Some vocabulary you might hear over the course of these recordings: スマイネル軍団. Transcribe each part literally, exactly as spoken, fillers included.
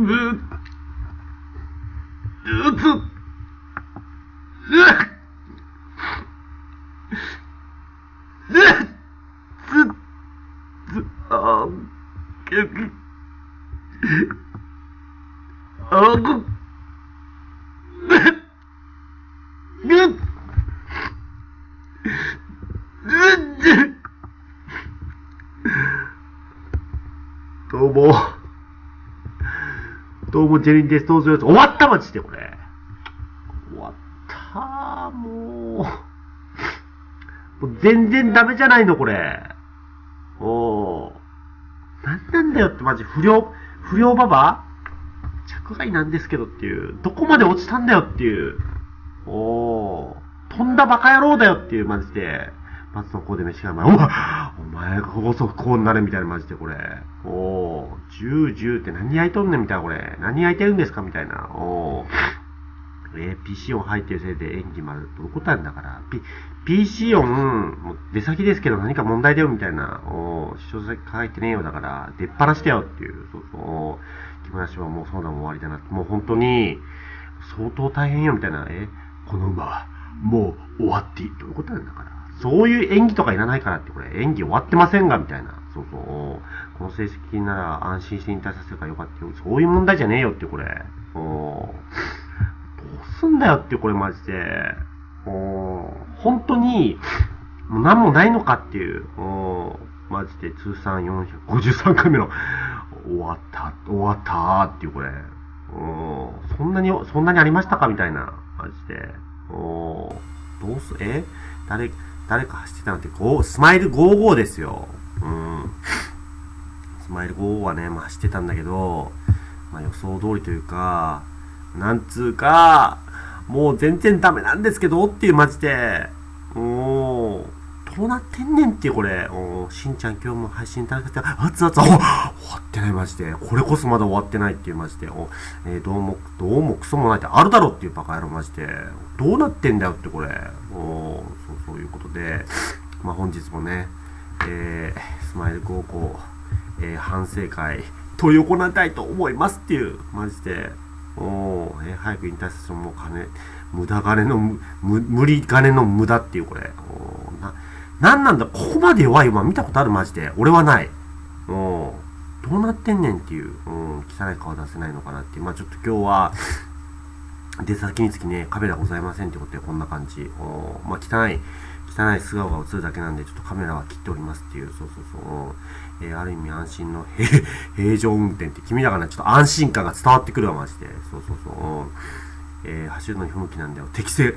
どうも。どうも、ジェリンです。どうぞよ。終わったマジで、これ。終わった、もう。もう全然ダメじゃないの、これ。おぉ。なんなんだよって、マジ。不良、不良ババ着外なんですけどっていう。どこまで落ちたんだよっていう。おぉ。飛んだバカ野郎だよっていう、マジで。松の子で飯がうまい。お前、お前がこそこうなるみたいな、マジでこれ。おぉ、十十って何焼いとんねんみたいな、これ。何焼いてるんですかみたいな。おぉ。ピーシー 音入ってるせいで演技まる。どう答えんだから。ピーシー 音、出先ですけど何か問題だよみたいな。おぉ、小説書いてねえよだから、出っ放しだよっていう。そうそう。木村氏はもうそうだも終わりだな。もう本当に、相当大変よみたいな。え、この馬は、もう終わっていい。どういうことなんだから。そういう演技とかいらないからって、これ、演技終わってませんが、みたいな。そうそう。この成績なら安心して引退させるからよかったよ。そういう問題じゃねえよって、これ。おぉ。どうすんだよって、これ、マジで。おぉ。本当に、もう何もないのかっていう。おぉ。マジで、通算よんひゃくごじゅうさんかいめの、終わった、終わったーっていう、これ。おぉ。そんなに、そんなにありましたかみたいな。マジで。おぉ。どうす、え誰、誰か走ってたのって、ゴー、スマイルごじゅうごですよ。うん。スマイルごじゅうごはね、まあ走ってたんだけど、まあ予想通りというか、なんつうか、もう全然ダメなんですけどっていうマジで、おぉ、どうなってんねんってこれ、おぉ、しんちゃん今日も配信楽しかった、熱々、お終わってないマジで、これこそまだ終わってないっていうマジで、おえー、どうも、どうもクソもないってあるだろっていうバカ野郎マジで、どうなってんだよってこれ、おぉ、ということで、まあ、本日もね、えー、スマイル高校、えー、反省会、取り行いたいと思いますっていう、マジで、おー、えー、早く引退させても、もう金、無駄金の、む無理金の無駄っていう、これ、おー、な、なんなんだ、ここまで弱い馬見たことある、マジで、俺はない、おー、どうなってんねんっていう、うん、汚い顔出せないのかなっていう、まあ、ちょっと今日は、出先につきね、カメラございませんってことで、こんな感じ。おまあ、汚い、汚い素顔が映るだけなんで、ちょっとカメラは切っておりますっていう、そうそうそう。えー、ある意味安心の平常運転って、君だからね、ちょっと安心感が伝わってくるわ、マジで。そうそうそう。えー、走るのに不向きなんだよ。適正。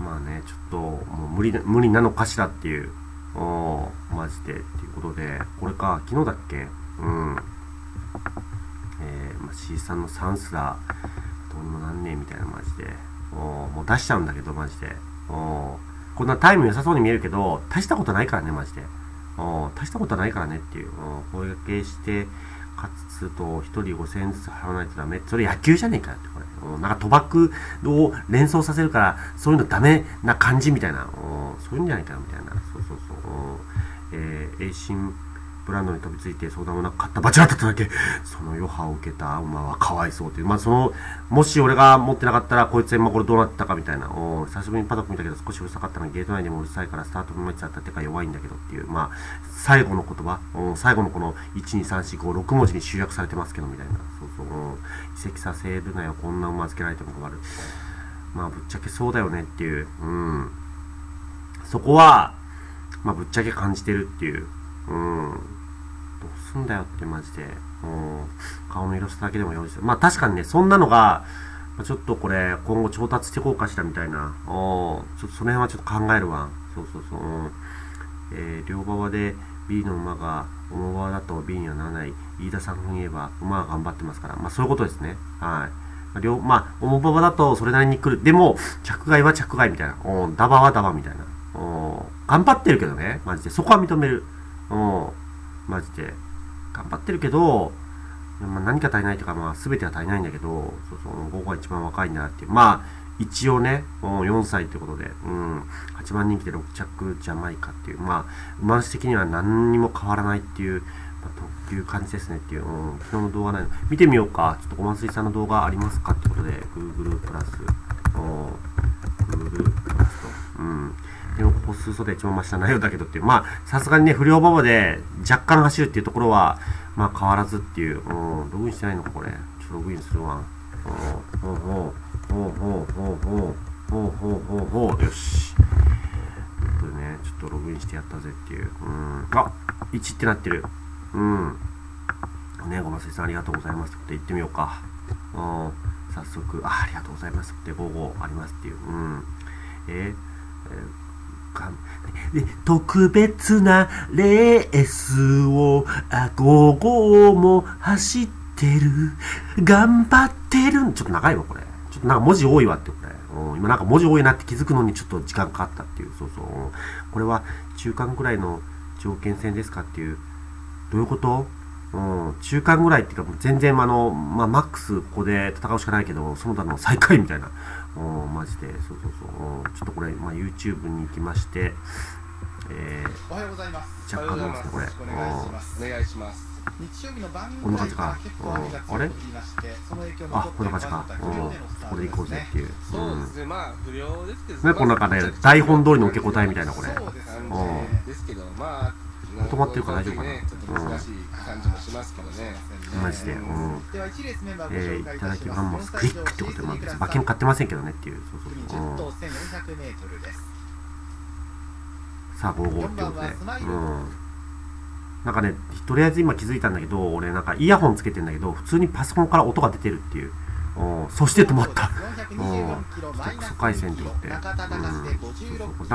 まあね、ちょっと、もう無理、無理なのかしらっていう。おマジで。っていうことで、これか、昨日だっけうん。えー、まあ、C さんのサンスラー、どんななんねえみたいなマジで。おもう出しちゃうんだけど、マジで。おこんなタイム良さそうに見えるけど、大したことないからね、マジで。お大したことないからねっていう。お声掛けして、かつとひとりごせんえんずつ払わないとダメ。それ野球じゃねえかよって、これ。おなんか賭博を連想させるから、そういうのダメな感じみたいな。おそういうんじゃないかなみたいな。そうそうそう。おえー、栄新ブランドに飛びついて相談もなく買ったバチ当たっただけ、その余波を受けた馬はかわいそうという、まあ、そのもし俺が持ってなかったらこいつは今これどうなったかみたいな、お久しぶりにパドック見たけど少しうるさかったのにゲート内でもうるさいからスタート踏まえちゃった手が弱いんだけどっていう、まあ、最後の言葉、最後のこのいち、に、さん、よん、ご、ろく文字に集約されてますけどみたいな、そうそう移籍させるなよ、こんな馬つけられても困る、まあぶっちゃけそうだよねっていう、うん、そこは、まあ、ぶっちゃけ感じてるっていう。うん。どうすんだよってマジで。うん。顔の色しただけでも用意して。まあ確かにね、そんなのが、まあ、ちょっとこれ、今後調達していこうかしらみたいな。うん。ちょっとその辺はちょっと考えるわ。そうそうそう。うん、えー、両馬で B の馬が、重馬だと B にはならない。飯田さんに言えば、馬は頑張ってますから。まあそういうことですね。はい。両、まあ、重馬だとそれなりに来る。でも、着外は着外みたいな。うん。ダバはダバみたいな。うん。頑張ってるけどね、マジで。そこは認める。うん、マジで。頑張ってるけど、まあ、何か足りないとか、まあ、すべては足りないんだけど、そうそう、午後が一番若いんだなっていう。まあ、一応ね、よんさいってことで、うん、はちばん人気でろく着ジャマイカっていう、まあ、馬主的には何にも変わらないっていう、まあ、っていう感じですねっていう、うん、昨日の動画ないの。見てみようか。ちょっとごまんすいさんの動画ありますかってことで、Google プラス、Google プラスと。うん。でも、ここ数層で一番真下内容だけどっていう。まあ、さすがにね、不良馬場で若干走るっていうところは、まあ変わらずっていう。うん。ログインしてないのか、これ。ちょっとログインするわ。おおおおおおおおおおおおよし。ということでね、ちょっとログインしてやったぜっていう。うん。あ、いちってなってる。うん。ね、ごまんすいさんありがとうございますってことで言ってみようか。うん。早速、あ、ありがとうございますってごじゅうごありますっていう。うん。えー、かん、で、特別なレースを、あ、ごじゅうごも走ってる。頑張ってる。ちょっと長いわ、これ。ちょっとなんか文字多いわって、これ。今なんか文字多いなって気づくのにちょっと時間かかったっていう。そうそう。これは中間ぐらいの条件戦ですかっていう。どういうこと？うん。中間ぐらいっていうか、全然あの、まあ、マックスここで戦うしかないけど、その他の最下位みたいな。うん、マジで。そうそうそう。ちょっとこれ、まあ、YouTube に行きまして、えー、おはようございます。若干なんですね、これ。お願いします。日曜日の晩こんな感じか。あれあ、こんな感じか。これで行こうぜっていう。そうですね、まあ、不良ですけど。ね、こんな感じで、台本通りの受け答えみたいな、これ。ですけど、まあ、止まってるから大丈夫かな。マジで。えー、いただきマンモスクイックってことで、まあ、別に馬券買ってませんけどねっていう。さあ、ごじゅうごってことで。うん。なんかね、とりあえず今気づいたんだけど、俺なんかイヤホンつけてんだけど、普通にパソコンから音が出てるっていう。そして止まった。クソ回線って言って。なん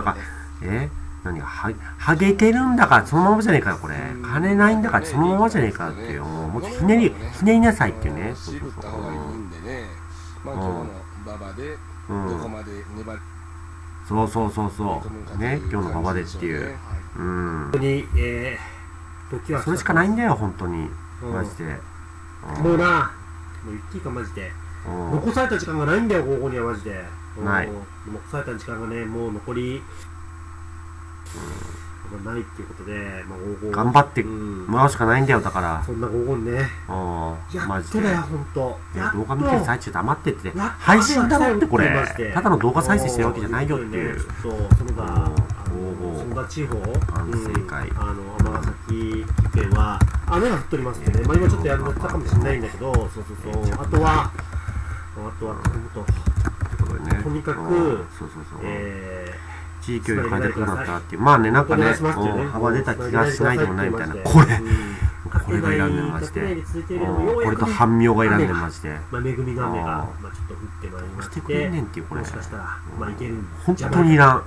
か、え何が、はげてるんだからそのままじゃねえかよ、これ。金ないんだからそのままじゃねえかっていう。もうひねり、ひねりなさいっていうね。そうそうそう。そうそうそうそう。ね、今日の馬場でっていう。うん。それしかないんだよ、本当に。マジで。もうな、もう言っていいか、マジで。残された時間がないんだよ、ここには、マジで。ない。残された時間がね、もう残り、ないっていうことで、頑張ってもらうしかないんだよ、だから。そんなごじゅうごね。マジで。やっとだよ、動画見てる最中黙ってて、配信だろって、これ。ただの動画再生してるわけじゃないよっていう。そう、その他、その他地方、正解。崎県は雨が降っておりますので、まあ今ちょっとやるのかもしれないんだけど、そうそうそう。あとはあとはとにかく地域を変えたくなったっていう、まあね、なんかね幅出た気がしないでもないみたいな、これこれがいらんねんマジで、これと半妙がいらんねんマジで、恵みの雨がちょっと降ってまいりまして、もしかしたらまあいけるんじゃないか、本当にいらん。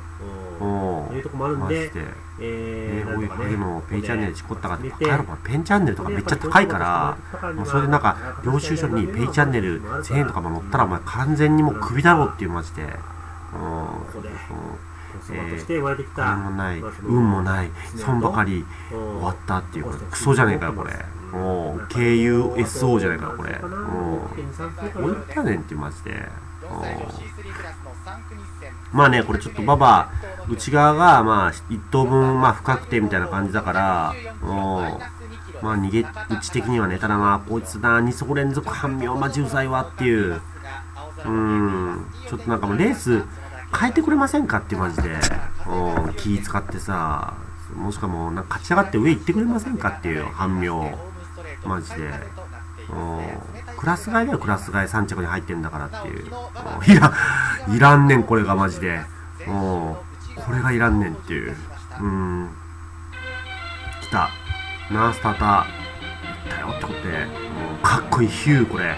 というとこもあるんで、えー、おい、これもペンチャンネルでしこったかって、ペンチャンネルとかめっちゃ高いから、もうそれでなんか、領収書にペンチャンネルせんえんとかも載ったら、お前完全にもうクビだろっていうマジで。運もない、運もない、損ばかり終わったっていう、クソじゃねえかよ、これ。ケーユーエスオー じゃないかよ、これ。おいったねんっていうマジで。まあね、これちょっと馬場内側がまあいっ頭分まあ不確定みたいな感じだから、まあ逃げ打ち的にはね、ただまあこいつなに走連続半妙ま重罪はっていう、うん、ちょっとなんかもうレース変えてくれませんかってマジで、気使ってさ、もしかもなんか勝ち上がって上行ってくれませんかっていう半妙マジで。クラス替えだよ、クラス替えさん着に入ってんだからっていう。いら、いらんねん、これがマジで。これがいらんねんっていう。うん。来た。ナースターター。来たよってことで。かっこいい、ヒュー、これ。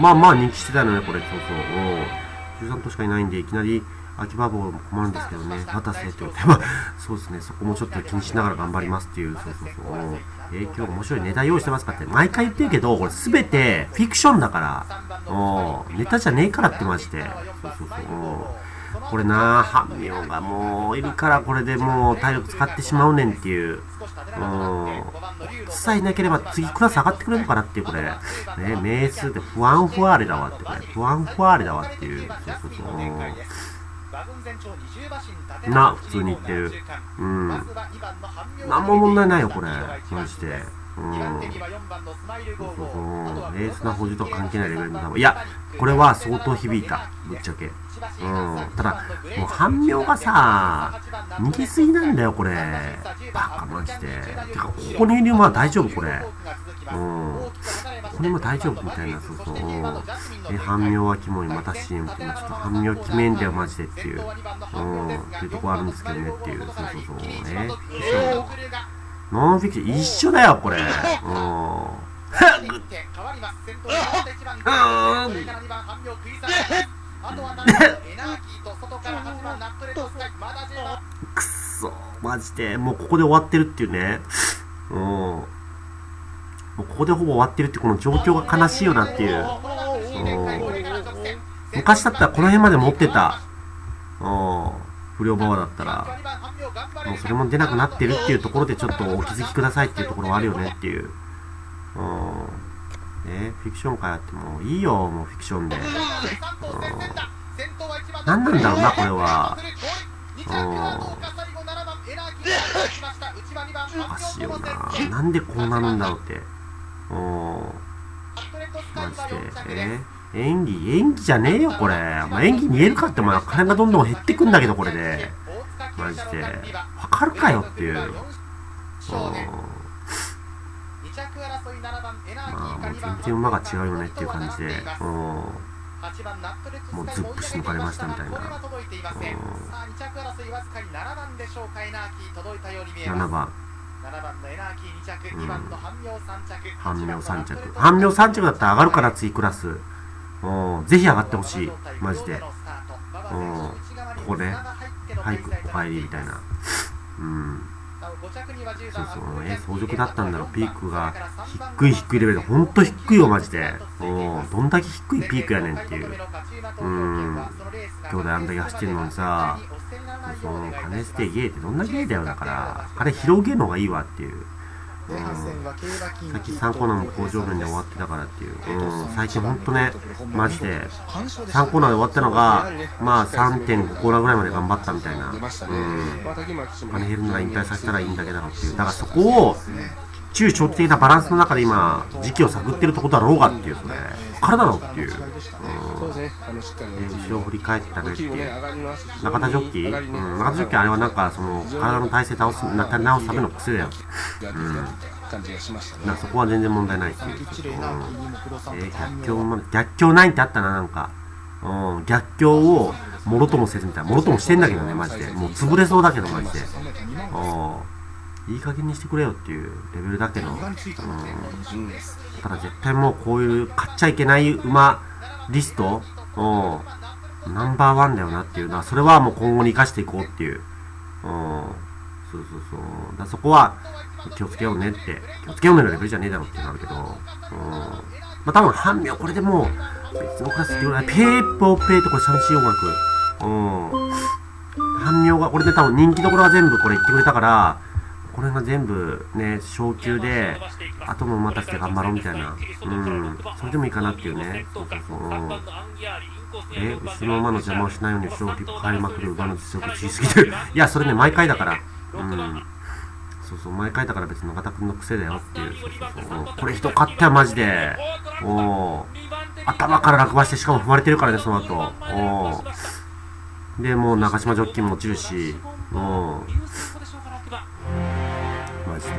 まあまあ人気してたよね、これ。そうそう。じゅうさん頭しかいないんで、いきなり秋葉原も困るんですけどね。渡瀬って言って。まあ、そうですね。そこもちょっと気にしながら頑張りますっていう。そうそうそう。影響面白いネタ用意してますかって毎回言ってるけど、これ全てフィクションだから、ネタじゃねえからってまして、そうそうそう、これなあ、半妙がもういるから、これでもう体力使ってしまうねんっていう、さえなければ次クラス上がってくれるのかなっていう、これね、名数で不安不安あれだわって、これ不安不安あれだわっていう、そうそうそうな、普通に言ってる。うん。なんも問題ないよ、これ。マジで。うん、エースな補充と関係ないレベルの球。いや、これは相当響いた、ぶっちゃけ。うん、ただ、もう半秒がさ、逃げすぎなんだよ、これ。バカマジで。てか、ここにいる馬は大丈夫、これ。うん。これも大丈夫みたいな、そうそう。え、半妙はキモい、また シーエム って、ちょっと半妙決めんだよ、マジでっていう。うん。っていうとこあるんですけどねっていう。そうそうそう。えー、ノンフィクション、一緒だよ、これ。うん。くっそ、マジで。もうここで終わってるっていうね。うん。もうここでほぼ終わってるってこの状況が悲しいよなっていう。昔だったらこの辺まで持ってた。不良馬場だったら。もうそれも出なくなってるっていうところでちょっとお気づきくださいっていうところはあるよねっていう。ね、フィクション会あってもいいよ、もうフィクションで。何なんだろうな、これは。おかしいよな。なんでこうなるんだろうって。マジで。え演技、演技じゃねえよ、これ。まあ、演技見えるかって、まあ、金がどんどん減ってくんだけど、これで。マジで。わかるかよっていう。まあ、もう全然馬が違うよねっていう感じで。もうずっとしのかれましたみたいな。ななばん。半妙さん着。半妙さん着だったら上がるから次クラス。ぜひ上がってほしい。マジで。ここね。早くお帰りみたいな。うん。そうそう。え、早熟だったんだろ。ピークが低い低いレベルで。ほんと低いよ、マジで。どんだけ低いピークやねんっていう。うん。兄弟あんだけ走ってるのにさ、その金捨てゲーってどんなゲーだよだから、あれ広げるのがいいわっていう。うん、さっきさんコーナーの向上面で終わってたからっていう、うん、最近ほんとね、マジで、さんコーナーで終わったのが、まあ さんてんご コーナーぐらいまで頑張ったみたいな、うん、金減るなら引退させたらいいんだけどっていう、だからそこを、中長期的なバランスの中で今、時期を探ってるとこだろうがっていう、それ、体だろうっていう、うん、後ろを振り返ったねっていう、中田ジョッキー、うん、中田ジョッキー、あれはなんか、その体の体勢倒す、な直すための癖だよ、うん、そこは全然問題ないっていう、うん、えー、逆境まで、逆境ないってあったな、なんか、うん、逆境をもろともせずみたいな、もろともしてんだけどね、マジで、もう潰れそうだけど、マジで。うんいい加減にしてくれよっていうレベルだけど、うん、ただ絶対もうこういう買っちゃいけない馬リスト、うん、ナンバーワンだよなっていうのは、それはもう今後に生かしていこうっていう、うん、そうそうそう、だそこは気をつけようねって、気をつけようねのレベルじゃねえだろってなるけど、うん、まあ多分半妙これでもう、別のクラスっていうのは、ペーポーペーってこれ寂しい音楽、うん、半妙が、これで多分人気どころは全部これ言ってくれたから、これが全部ね、昇級で、あとも待たせて頑張ろうみたいな。うん。それでもいいかなっていうね。そうそうそう。え、後ろ馬の邪魔をしないように後ろを変えまくる馬の実力小すぎてる。いや、それね、毎回だから。うん。そうそう、毎回だから別に永田君の癖だよっていう。そうそうそう。これ人勝ったよ、マジで。おお。頭から落馬して、しかも踏まれてるからね、その後。おお。で、もう中島ジョッキーも落ちるし。おお。マジで、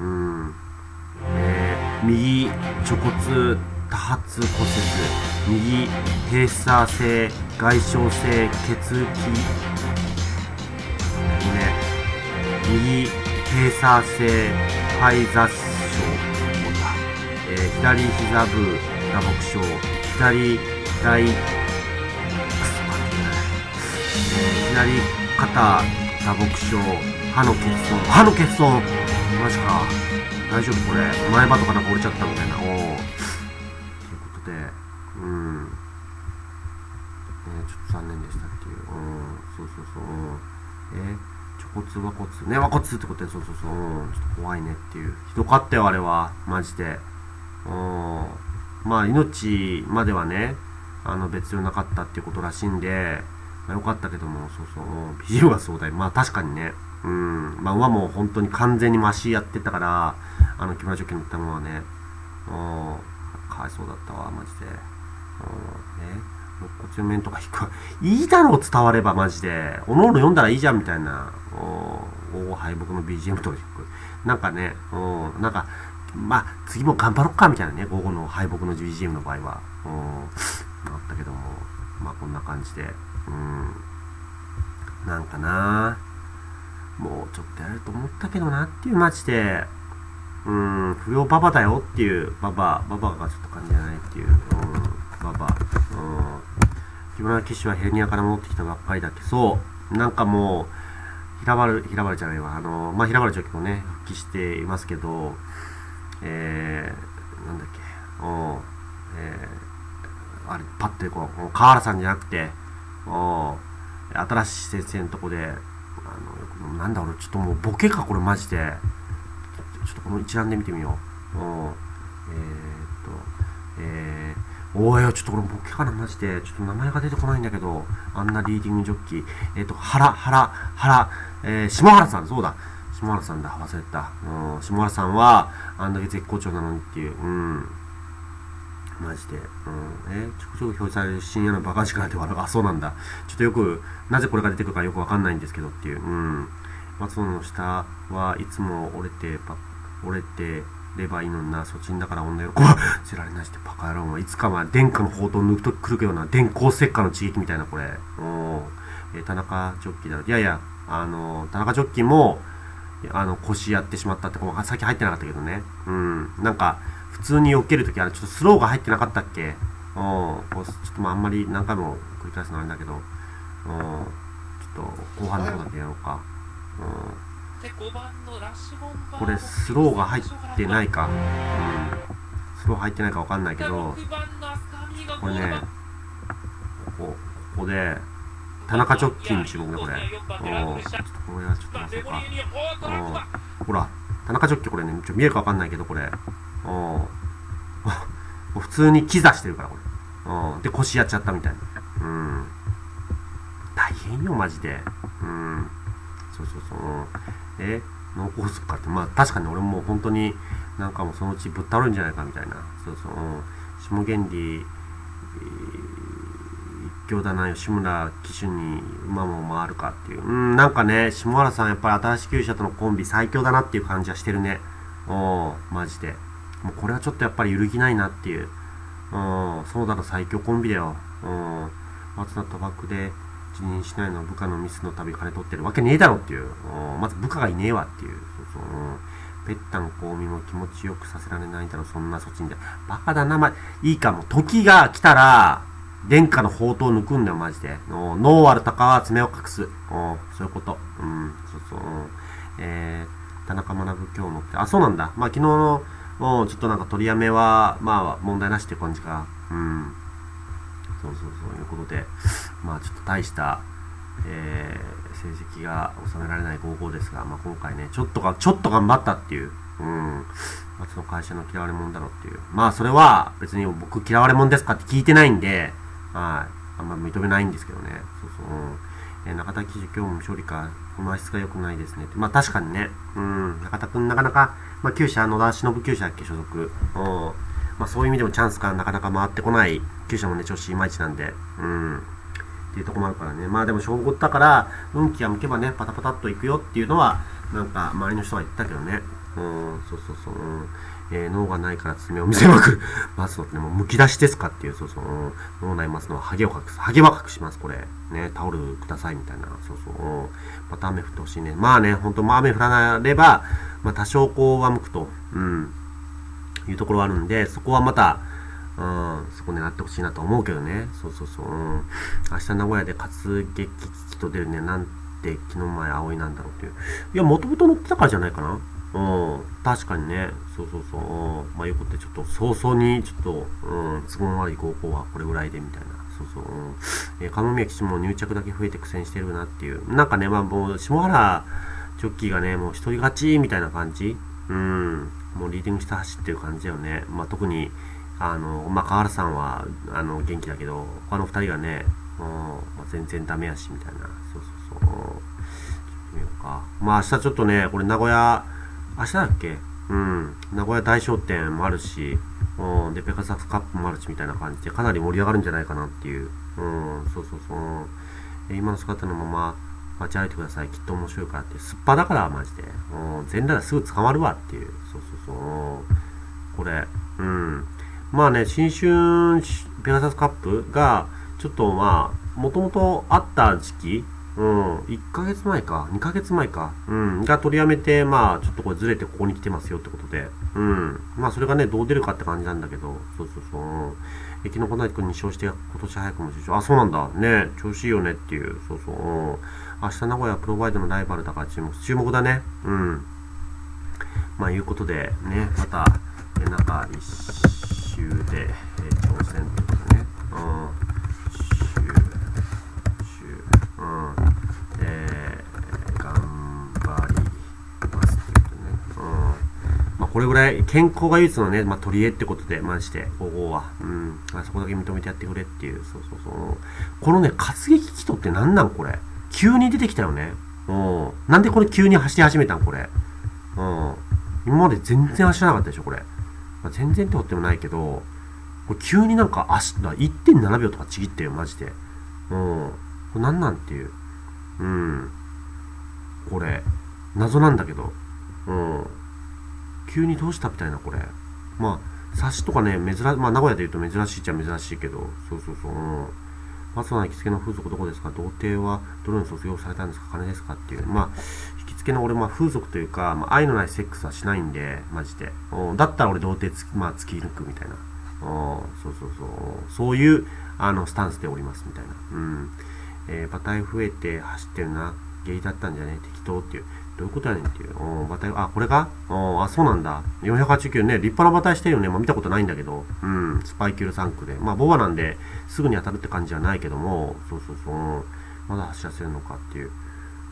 うん、えー、右、除骨、多発骨折、右、閉鎖性、外傷性、血気、ね、右、閉鎖性、肺雑症、えー、左膝部、打撲症、左、大、えー、左、肩、打撲症、歯の欠損、歯の欠損、マジか、大丈夫これ、前歯とかなんか折れちゃったみたいな、おお、ということで、うん、ね、ちょっと残念でしたっていう、うん、そうそうそう、え、ちょ骨、和骨、ね、和骨ってことで、そうそうそう、ちょっと怖いねっていう、ひどかったよ、あれは、マジで、うん、まあ、命まではね、あの別用なかったっていうことらしいんで、まあ、よかったけども、そうそう、ビジュが壮大、まあ、確かにね、うん、まあ馬も本当に完全にマシやってたから、あの木村ジョッキー乗ったものはね、もうかわいそうだったわマジで。うんね、肋骨面とか引くいいだろう、伝わればマジでおのおの読んだらいいじゃんみたいな。おお敗北の ビージーエム とかなんかね、おなんかまあ次も頑張ろっかみたいなね、午後の敗北の ビージーエム の場合はあったけども、まあこんな感じで、うんなんかなもうちょっとやれると思ったけどなっていうマジで、うん不良ババだよっていうババババがちょっと感じじゃないっていう、うんババ、うん木村騎手はヘルニアから戻ってきたばっかりだけど、なんかもう平原、平原じゃないわ、あのまあ平原ジョッキーもね復帰していますけど、えー、なんだっけ、おえー、あれパッてこう河原さんじゃなくて、お新しい先生のとこで、あのなんだ俺ちょっともうボケかこれマジで、ちょっとこの一覧で見てみよう。おえー、っと、えー、おいちょっとこれボケかなマジで、ちょっと名前が出てこないんだけど、あんなリーディングジョッキー、えー、っと原原原、えー、下原さん、そうだ。下原さんだ、忘れた、うん。下原さんは、あんだけ絶好調なのにっていう。うん。マジで。うん。えー、ちょくちょく表示される深夜のバカ力で笑う。あ、そうなんだ。ちょっとよく、なぜこれが出てくるかよくわかんないんですけどっていう。うん。松尾の下はいつも折れて、折れてればいいのにな。そっちんだから女喜ばせられないして、バカ野郎。いつかは殿下の宝刀抜くとくるような、電光石火の刺激みたいな、これ。うん。えー、田中ジョッキーだろ。いやいや、あの、田中ジョッキーも、あの腰やってしまったって、この先入ってなかったけどね、うん、なんか普通に避けるとき、あれちょっとスローが入ってなかったっけ、うん、こうちょっとまああんまり何回も繰り返すのあれだけど、うん、ちょっと後半の方だけやろうか、うん、これスローが入ってないか、うん、スロー入ってないか分かんないけど、これね、ここ、ここで、田中ジョッキーに注目だこれ。おちょっとこれはちょっと忘れた。ほら、田中ジョッキーこれね、ちょっと見えるかわかんないけど、これ。お普通にキザしてるから、これ。おで、腰やっちゃったみたいな。うん。大変よ、マジで。うん。そうそうそう。え、脳梗塞かって、まあ確かに俺も本当になんかもうそのうちぶっ倒れるんじゃないかみたいな。そうそう。下原理、今日だな、吉村騎手に馬も回るかっていう、うん、なんかね、下原さん、やっぱり新しい厩舎とのコンビ、最強だなっていう感じはしてるね、おマジで、もうこれはちょっとやっぱり揺るぎないなっていう、おそうだろ、最強コンビだよ、お松田賭博で辞任しないのは部下のミスのたび金取ってるわけねえだろっていう、おまず部下がいねえわっていう、そうそうぺったんこうみも気持ちよくさせられないだろ、そんな措置に、バカだな、ま、いいかも、時が来たら、殿下の宝刀を抜くんだよ、マジで。脳ある鷹は爪を隠す。そういうこと。うん、そうそう。えー、田中学今日のって、あ、そうなんだ。まあ、昨日の、ちょっとなんか取りやめは、まあ、問題なしって感じか。うん。そうそうそう、いうことで、まあ、ちょっと大した、えー、成績が収められないごたいごですが、まあ、今回ね、ちょっとが、ちょっと頑張ったっていう。うん。まあ、その会社の嫌われ者だろうっていう。まあ、それは、別に僕嫌われ者ですかって聞いてないんで、はい、あんま認めないんですけどね。そうそう。えー、中田騎手、今日も勝利か、この質が良くないですね。まあ確かにね。うん。中田くんなかなか、まあ厩舎、野田忍厩舎だっけ、所属。まあそういう意味でもチャンスからなかなか回ってこない厩舎もね、調子いまいちなんで。うん。っていうとこもあるからね。まあでも、小ごだから、運気が向けばね、パタパタっといくよっていうのは、なんか周りの人が言ったけどね。うん、そうそうそう。うんえー、脳がないから爪を見せまくる。ますのって、ね、もうむき出しですかっていう、そうそう。うん、脳内ますのは、ハゲを隠す。ハゲは隠します、これ。ね、タオルください、みたいな。そうそう。うん、また雨降ってほしいね。まあね、ほんと、まあ雨降らなれば、まあ多少こう、上向くと、うん、いうところはあるんで、そこはまた、うん、そこ狙ってほしいなと思うけどね。そうそうそう。うん、明日名古屋で活劇機と出るね、なんて、昨日前、葵なんだろうっていう。いや、もともと乗ってたからじゃないかな。うん、確かにね、そうそうそう、うん、まあよくって、ちょっと早々に、ちょっと、うん、都合の悪い高校はこれぐらいでみたいな、そうそう、うん、えー、鴨宮騎手も入着だけ増えて苦戦してるなっていう、なんかね、まあもう、下原ジョッキーがね、もう一人勝ちみたいな感じ、うん、もうリーディングした走ってる感じだよね、まあ特に、あの、まあ、河原さんは、あの、元気だけど、他の二人がね、うん、まあ、全然ダメやし、みたいな、そうそうそう、ちょっと見ようか、まあ明日ちょっとね、これ、名古屋、明日だっけうん、名古屋大商店もあるし、うん、でペガサスカップもあるしみたいな感じでかなり盛り上がるんじゃないかなっていう、うん、そうそうそう、えー、今の姿のまま街歩いてください、きっと面白いからって、すっぱだからマジで、うん、全裸ですぐ捕まるわっていう、そうそうそう、これ、うん、まあね、新春ペガサスカップがちょっとまあもともとあった時期、うん、いっかげつまえか、にかげつまえか、うん、が取りやめて、まあ、ちょっとこれずれてここに来てますよってことで、うん、まあ、それがね、どう出るかって感じなんだけど、そうそうそう、え、昨日こないだにに勝して、今年早くもじゅっしょう、あ、そうなんだ、ね、調子いいよねっていう、そうそう、明日名古屋プロバイドのライバルだから注目、注目だね、うん。まあ、いうことで、ね、また、え、中いっ週で、え、挑戦ってことね、うん。これぐらい、健康が唯一のね、まあ、取り柄ってことで、マジで、皇后は。うん。そこだけ認めてやってくれっていう、そうそうそう。このね、活劇祈祷ってなんなんこれ。急に出てきたよね。うん。なんでこれ急に走り始めたんこれ。うん。今まで全然走らなかったでしょ、これ。まあ、全然ってことでもないけど、これ急になんか足、いってんななびょうとかちぎってよ、マジで。うん。これなんなんっていう。うん。これ、謎なんだけど。うん。急にどうしたみたいな、これ。まあ、サシとかね、珍、まあ、名古屋で言うと珍しいっちゃ珍しいけど、そうそうそう。うん、松野の行きつけの風俗どこですか、童貞はどのように卒業されたんですか、金ですかっていう。まあ、行きつけの俺、まあ、風俗というか、まあ、愛のないセックスはしないんで、マジで。うん、だったら俺、童貞つ、まあ、突き抜くみたいな。うん、そうそうそう。そういう、あの、スタンスでおります、みたいな。うん。えー、馬体増えて走ってるな、ゲイだったんじゃね、適当っていう。どういうことやねんっていう。馬体、あ、これか、あ、そうなんだ。よんはちきゅうね、立派な馬体してるよね。まあ見たことないんだけど。うん、スパイキュールサンクで。まあ、ボバなんで、すぐに当たるって感じはないけども、そうそうそう。まだ走らせるのかっていう。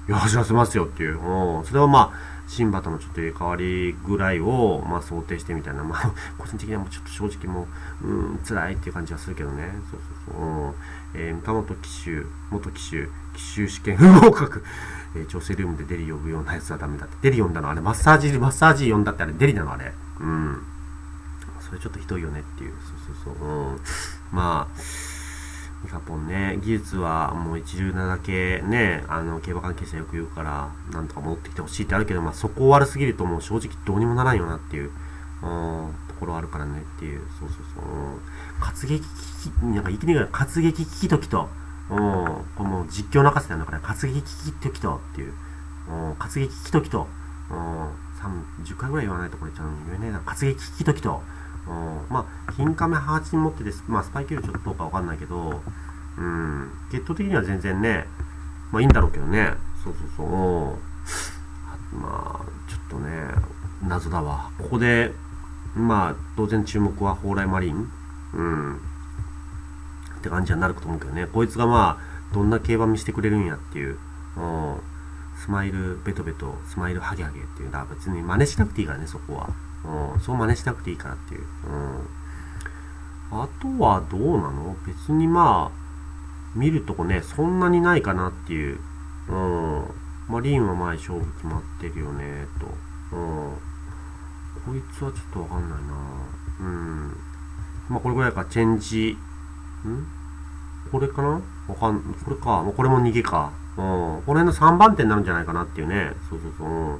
いや、走らせますよっていう。それはまあ、新馬とのちょっと入れ替わりぐらいを、まあ、想定してみたいな。まあ、個人的にはもうちょっと正直もう、うん、辛いっていう感じはするけどね。そうそうそう。えー、田本騎手、元騎手、騎手試験不合格。えー、調整ルームでデリ呼ぶようなやつはダメだって。デリ呼んだのあれ、マッサージ、マッサージ呼んだってあれ、デリなのあれ。うん。それちょっとひどいよねっていう。そうそうそう。うん、まあ、ミカポンね、技術はもう一流なだけね、あの、競馬関係者よく言うから、なんとか戻ってきてほしいってあるけど、まあそこ悪すぎるともう正直どうにもならんよなっていう、うん、ところあるからねっていう。そうそうそう。活劇危機、なんか生きねえから、活劇危機時と、うん、この実況泣かせたんだから、活劇聞きときとっていう、うん、活劇聞きときと、うん、じゅっかいぐらい言わないとこれちゃんと言えねえな、活劇聞きときと、うん、まあ、金亀ハーチに持ってです、まあ、スパイキュールちょっとどうかわかんないけど、うん、ゲット的には全然ね、まあいいんだろうけどね、そうそうそう、まあ、ちょっとね、謎だわ。ここで、まあ、当然注目は蓬莱マリン、うん。って感じになると思うけどね。こいつがまあ、どんな競馬見してくれるんやっていう。うん。スマイルベトベト、スマイルハゲハゲっていうのは別に真似しなくていいからね、そこは。うん。そう真似しなくていいからっていう。うん。あとはどうなの？別にまあ、見るとこね、そんなにないかなっていう。うん。まあ、リンは前勝負決まってるよね、と。うん。こいつはちょっとわかんないな。うん。まあ、これぐらいか、チェンジ。んこれかなわかん、これか。これも逃げか。うん。この辺のさんばんてになるんじゃないかなっていうね。そうそうそう。うん、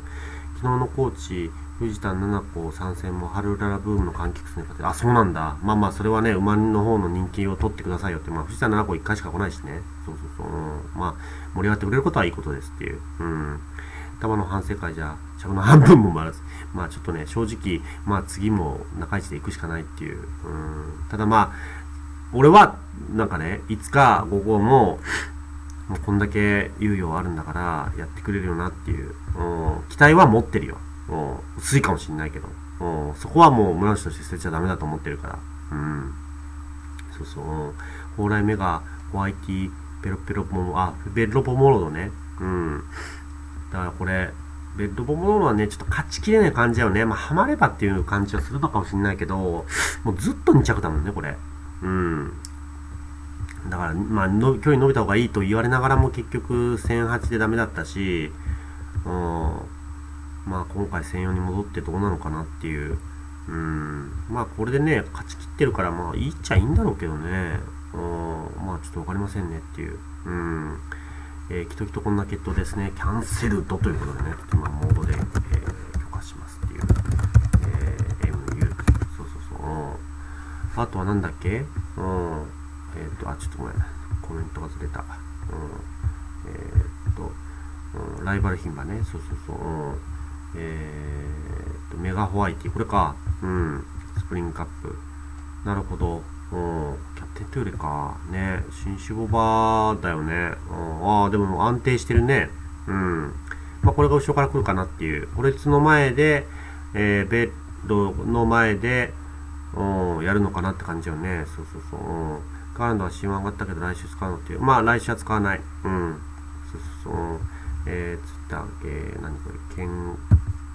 昨日のコーチ、藤田七子参戦も春うららブームの観客数に勝てる。あ、そうなんだ。まあまあ、それはね、馬の方の人気を取ってくださいよって。まあ、藤田七子いっかいしか来ないしね。そうそうそう。うん、まあ、盛り上がってくれることはいいことですっていう。うん。玉の反省会じゃ、尺の半分も回らず。まあ、ちょっとね、正直、まあ、次も中市で行くしかないっていう。うん。ただまあ、俺は、なんかね、いつか午後も、もうこんだけ猶予あるんだから、やってくれるよなっていう、うん、期待は持ってるよ。うん、薄いかもしんないけど、うん、そこはもう村主として捨てちゃダメだと思ってるから。うん。そうそう。蓬莱メガ、ホワイティ、ペロペロポモ、あ、ベッロポモロードね。うん。だからこれ、ベッドボモロはね、ちょっと勝ちきれない感じだよね。まあ、ハマればっていう感じはするのかもしんないけど、もうずっとにちゃくだもんね、これ。うん。だから、まあの、距離伸びた方がいいと言われながらも結局、せんはちでダメだったし、うん。まあ今回専用に戻ってどうなのかなっていう。うん。まあこれでね、勝ち切ってるから、まあいいっちゃいいんだろうけどね。まあちょっとわかりませんねっていう。うん。えー、きときとこんな決闘ですね。キャンセルドということでね、今モードで、えー、許可しますっていう。えー、エムユー。そうそうそう。うん、あとはなんだっけうん。えっ、ー、と、あ、ちょっとごめん。コメントがずれた。うん。えっ、ー、と、うん、ライバル牝馬ね。そうそうそう。うん、えっ、ー、と、メガホワイティ。これか。うん。スプリングカップ。なるほど。うん、キャプテントゥーレか。ね。新種牡馬だよね。うん、ああ、でももう安定してるね。うん。まあ、これが後ろから来るかなっていう。オレツの前で、えー、ベッドの前で、うん、やるのかなって感じよね。そうそうそう。うん、ガーランドは シーワン 上がったけど来週使うのっていう。まあ、来週は使わない。うん。そうそうそう。えー、ツイッター、えー、何これ、けん、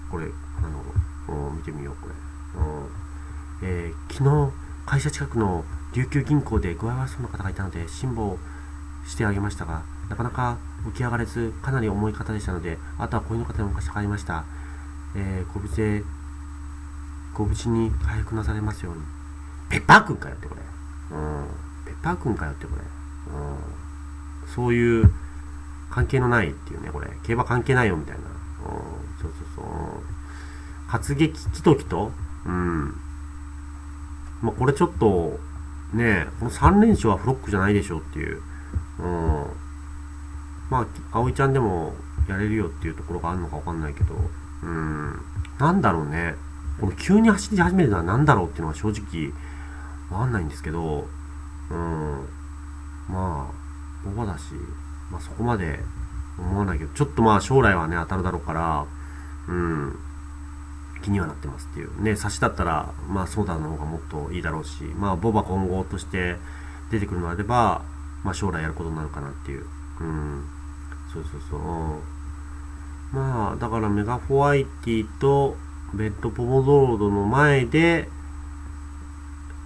これ、あの、見てみよう、これ。えー、昨日、会社近くの琉球銀行で具合悪そうな方がいたので辛抱してあげましたが、なかなか起き上がれず、かなり重い方でしたので、あとはこういう方にお貸し借りました。えー、ご無事ご無事に回復なされますように。ペッパーくんかよってこれ、うん、ペッパーくんかよってこれ、うん、そういう関係のないっていうね、これ競馬関係ないよみたいな、うん、そうそうそう活劇キトキト、うん、まあこれちょっと、ね、このさん連勝はフロックじゃないでしょうっていう。うん。まあ、葵ちゃんでもやれるよっていうところがあるのかわかんないけど、うん。なんだろうね。この急に走り始めるのはなんだろうっていうのは正直わかんないんですけど、うん。まあ、牡馬だし、まあそこまで思わないけど、ちょっとまあ将来はね、当たるだろうから、うん。気にはなってますっていうね。差しだったらまあソーダの方がもっといいだろうし、まあ牡馬混合として出てくるのであれば、まあ将来やることになるかなっていう。うん。そうそうそう。まあだからメガホワイティとベッドポモドロードの前で、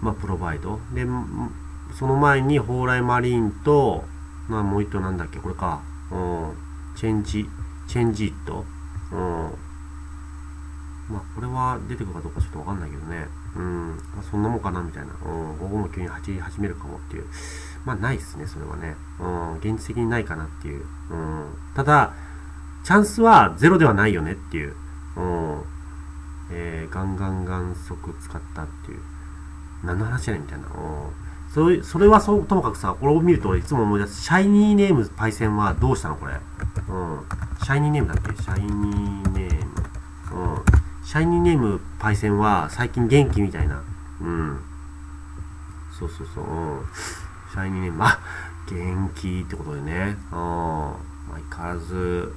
まあプロバイドで、その前に蓬莱マリーンと、まあもう一頭なんだっけ、これか、うん、チェンジチェンジイット、うん、まあこれは出てくるかどうかちょっとわかんないけどね。うん。まあ、そんなもんかなみたいな。うん。午後も急に走り始めるかもっていう。まあないっすね、それはね。うん。現実的にないかなっていう。うん。ただ、チャンスはゼロではないよねっていう。うん。えー、ガンガンガン速使ったっていう。何の話やねんみたいな。うん。それ、それはそう、ともかくさ、これを見るといつも思い出す。シャイニーネームパイセンはどうしたのこれ。うん。シャイニーネームだっけ？シャイニーネーム。うん。シャイニーネームパイセンは最近元気みたいな。うん。そうそうそう。シャイニーネーム、あ、元気ってことでね。うん。相変わらず、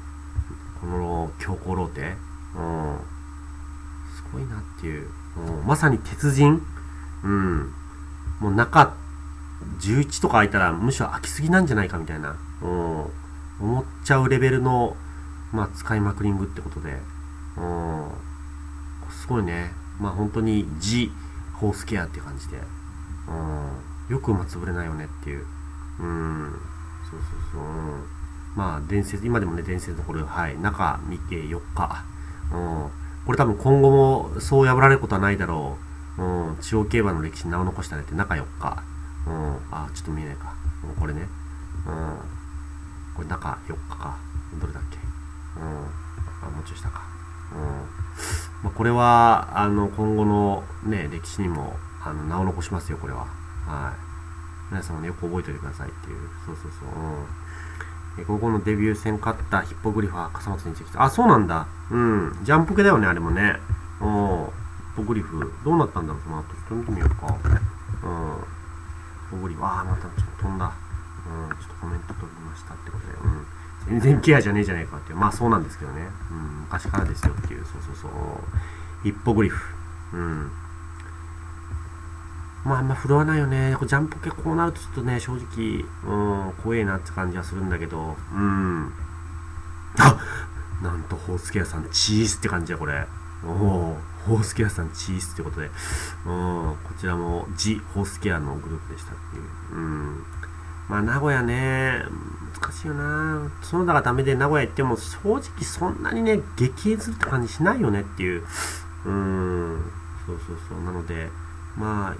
この強行ローテ。うん。すごいなっていう。うん、まさに鉄人。うん。もう中、じゅういちとか空いたらむしろ空きすぎなんじゃないかみたいな。うん。思っちゃうレベルの、まあ、使いまくりングってことで。うん。すごいね。まあ本当にジ・ホースケアって感じで、うん、よく馬潰れないよねっていう。うん。そうそうそう。うん、まあ伝説、今でもね、伝説のこれ、はい、中みっかよっか。うん。これ多分今後もそう破られることはないだろう。うん。地方競馬の歴史に名を残したねって、中よっか。うん。あ、ちょっと見えないか。うん、これね。うん。これ中よっかか。どれだっけ。うん。あ、もうちょい下か。うん。まあこれは、あの、今後のね、歴史にも、あの、名を残しますよ、これは。はい。皆様ね、よく覚えておいてくださいっていう。そうそうそう。うん、え、午後のデビュー戦勝ったヒッポグリファー、笠松にしてきた。あ、そうなんだ。うん。ジャンプ系だよね、あれもね。うん。ヒッポグリフ。どうなったんだろう、その後。ちょっと見てみようか。うん。ヒッポグリフ。あー、またちょっと飛んだ。うん。ちょっとコメント取りましたってことで。うん。全然ケアじゃねえじゃないかっていう。まあそうなんですけどね。うん、昔からですよっていう。そうそうそう。ヒッポグリフ。うん。まああんま振るわないよね。ジャンポケこうなるとちょっとね、正直、うん、怖えなって感じはするんだけど。うん。あなんと、ホースケアさん、チースって感じだ、これ。おお、ホースケアさん、チースってことで。うん、こちらも、ジ・ホースケアのグループでしたっていう。うん。まあ名古屋ね、難しいよな。園田がダメで名古屋行っても正直そんなにね、激映って感じしないよねっていう。うーん。そうそうそう。なので、まあ、行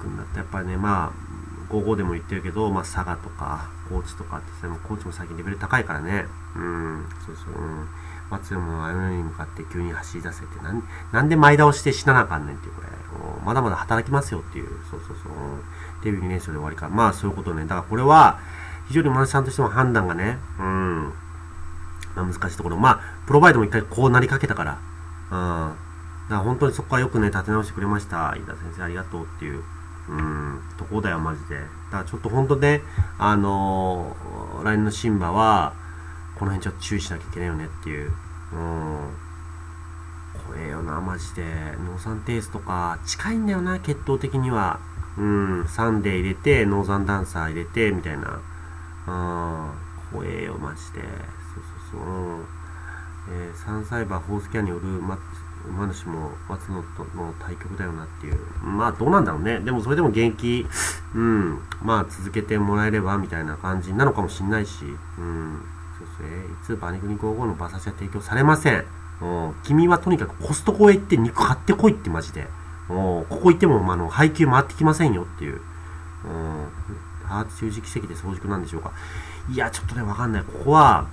くんだったらやっぱりね、まあ、ごじゅうごでも言ってるけど、まあ、佐賀とか、高知とかってさ、高知も最近レベル高いからね。うん。そうそう。うん、松山もあの世に向かって急に走り出せて、なん、なんで前倒して死ななあかんねんっていう、これ。まだまだ働きますよっていう。そうそうそう。デビューにねん生で終わりか。まあ、そういうことね。だからこれは、非常にマネさんとしても判断がね、うん。まあ、難しいところ。まあ、プロバイドも一回こうなりかけたから。うん。だから本当にそこはよくね、立て直してくれました。飯田先生ありがとうっていう、うん、とこだよ、マジで。だからちょっと本当ね、あのー、来年のシンバは、この辺ちょっと注意しなきゃいけないよねっていう。うん。怖えよな、マジで。ノーサンテイスとか、近いんだよな、血統的には。うん、サンデー入れて、ノーザンダンサー入れて、みたいな。うん、怖えよ、マジで。そうそうそう。うん、えー、サンサイバー、ホースキャンによる、ま、馬主も松野との対局だよなっていう。まあ、どうなんだろうね。でも、それでも元気、うん、まあ、続けてもらえれば、みたいな感じなのかもしんないし。うん。そうそう、えー、いつ馬肉にごじゅうごの馬刺しは提供されません。うん、君はとにかくコストコへ行って肉買ってこいって、マジで。ここ行っても、まあの、配給回ってきませんよっていう。うん。ハーツ中軸席で早熟なんでしょうか。いや、ちょっとね、わかんない。ここは、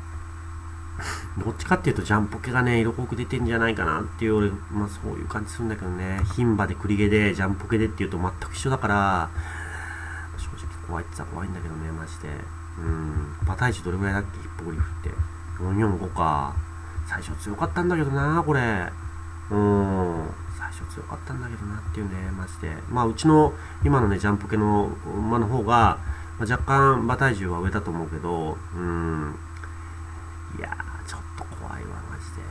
どっちかっていうと、ジャンポケがね、色濃く出てんじゃないかなっていう、俺、まあそういう感じするんだけどね。牝馬で栗毛で、ジャンポケでっていうと全く一緒だから、正直怖いって言ったら怖いんだけどね、マジで。うん。馬体重どれぐらいだっけ、ヒッポグリフって。よんひゃくよんじゅうごか。最初強かったんだけどな、これ。うん。強かったんだけどなっていうね、マジで。まあ、うちの今のね、ジャンポケの馬の方が、まあ、若干馬体重は上だと思うけど、うーん。いやー、ちょっと怖いわ、マジで。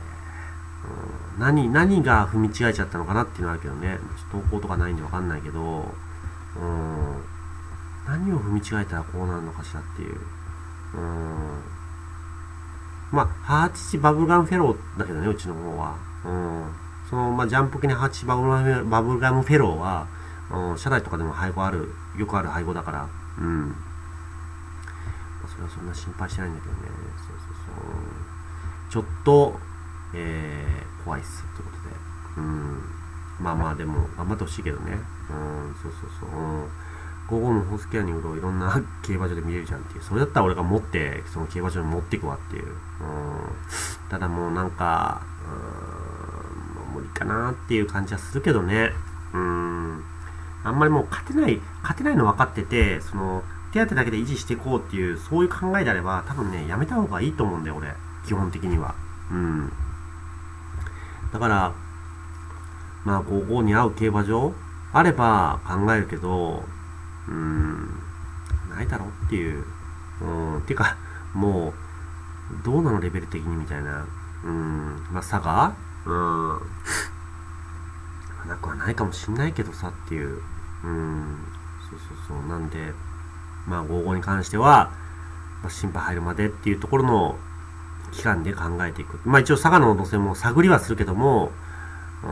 うん、何、何が踏み違えちゃったのかなっていうのはあるけどね。ちょっと投稿とかないんでわかんないけど、うん。何を踏み違えたらこうなるのかしらっていう。うん。まあ、ハーチチバブルガンフェローだけどね、うちの方は。うん。そのまあ、ジャンポケにはちバブルガムフェローは、うん、車内とかでも配合ある、よくある配合だから、うん。まあ、それはそんな心配してないんだけどね。そうそうそう。ちょっと、えー、怖いっす、ということで。うん。まあまあ、でも、頑張ってほしいけどね。うん、そうそうそう。うん、午後のホースケアに売ろう、いろんな競馬場で見れるじゃんっていう。それだったら俺が持って、その競馬場に持っていくわっていう。うん、ただもうなんか、うん無理かなっていう感じはするけどね。うーん。あんまりもう勝てない、勝てないの分かってて、その、手当だけで維持していこうっていう、そういう考えであれば、多分ね、やめた方がいいと思うんだよ、俺。基本的には。うん。だから、まあ、ごじゅうごに合う競馬場あれば考えるけど、うーん、ないだろっていう。うん。っていうか、もう、どうなのレベル的にみたいな。うん。まあ、差がうん。なくはないかもしんないけどさっていう。うん。そうそうそう。なんで、まあ、ごじゅうごに関しては、まあ、審判入るまでっていうところの期間で考えていく。まあ、一応、佐賀の路線も探りはするけども、うん、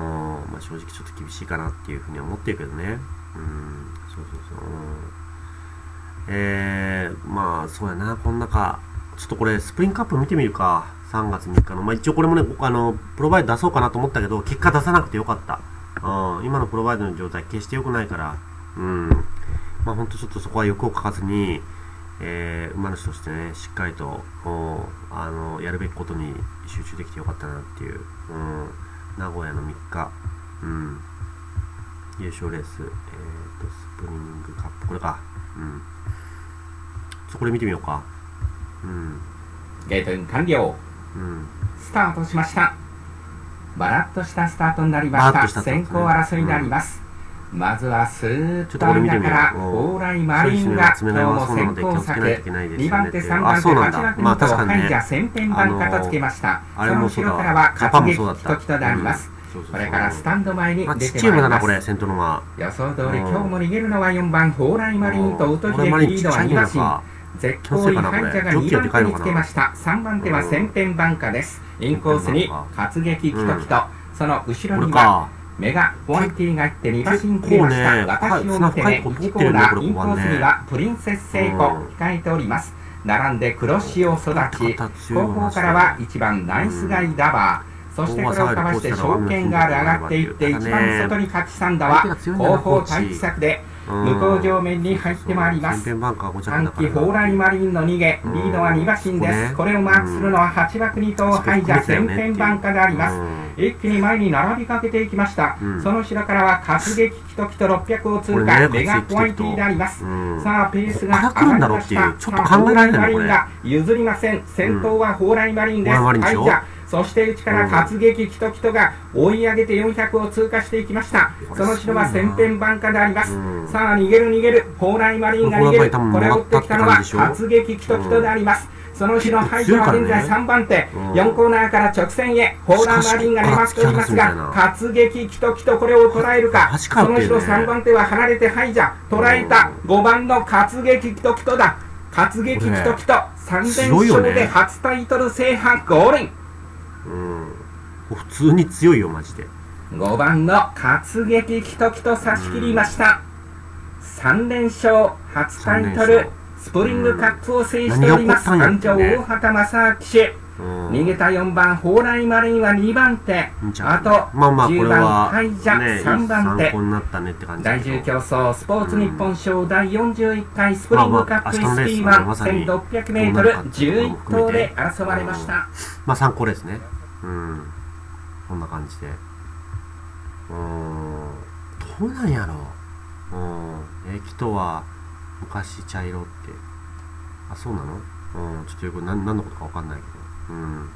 まあ、正直ちょっと厳しいかなっていうふうには思ってるけどね。うん。そうそうそう。えー、まあ、そうやな、こん中。ちょっとこれ、スプリングカップ見てみるか。さんがつみっかの、まあ、一応これもね、あの、プロバイド出そうかなと思ったけど、結果出さなくてよかった。うん、今のプロバイドの状態決して良くないから、うん。まあ、ほんとちょっとそこは欲をかかずに、えー、馬主としてね、しっかりと、あの、やるべきことに集中できてよかったなっていう、うん、名古屋のみっか、うん、優勝レース、えーと、スプリングカップ、これか、うん。ちょ、これ見てみようか。うん。ゲートイン完了。うん、スタートしました。バラッとしたスタートになりました。した先行争いになります。うん、まずはスーッと間から往来マリンが今日も先行策、にばん手さんばん手はちばん手とハイジャ先天板片付けました。その後ろからは活撃機と機とであります。これからスタンド前に出てまいります。予想通り今日も逃げるのはよんばん往来マリンと乙姫リードはに馬身。絶好位ハイジャがにばん手につけました。さんばん手は先天バンカです。インコースに活撃キトキト。その後ろにはメガボンティが来てに馬身切れました。私を見てね、いちコーナーインコースにはプリンセス聖子控えております。並んで黒潮育ち、後方からはいちばんナイスガイダバー。そしてこれをかわして証券が上がっていっていちばん外に勝ちさんだは後方待機策で向こう上面に入ってまいります。短期蓬莱マリンの逃げ、リードはにばしんです。これをマークするのははちばくにとうハイジャ前編番下であります。一気に前に並びかけていきました。その後ろからは活劇キトキトろっぴゃくを通過、メガポインティであります。さあペースが上がりました。ちょっと考えられないのが譲りません。先頭は蓬莱マリンです。ハイジャそして内から活劇キトキトが追い上げてよんひゃくを通過していきました。その後ろは千編番下であります。さあ逃げる逃げる、蓬莱マリンが逃げる。これを追ってきたのは活劇キトキトであります。その後ろハイジャは現在さんばんて、よんコーナーから直線へ蓬莱マリンが粘っておりますが、活劇キトキトこれを捉えるか。その後ろさんばんては離れてハイジャ捉えたごばんの活劇キトキトだ。活劇キトキトさんれんしょうで初タイトル制覇ゴールイン。うん、普通に強いよマジで。ごばんの活劇キトキト差し切りました。さんれんしょう初タイトルスプリングカップを制しております。安城大畑正明氏、逃げたよんばん蓬莱マリンはにばんて、あとじゅうばんハイジャさんばんて、第じゅう競争スポーツ日本賞だいよんじゅういっかいスプリングカップスピーワン せんろっぴゃくメートルじゅういっとうで争われました。まあ参考ですね。うん、こんな感じで。うん、どうなんやろう。うん、え、キトは昔茶色って。あ、そうなの？うん、ちょっとよく何、何のことかわかんないけど。うん。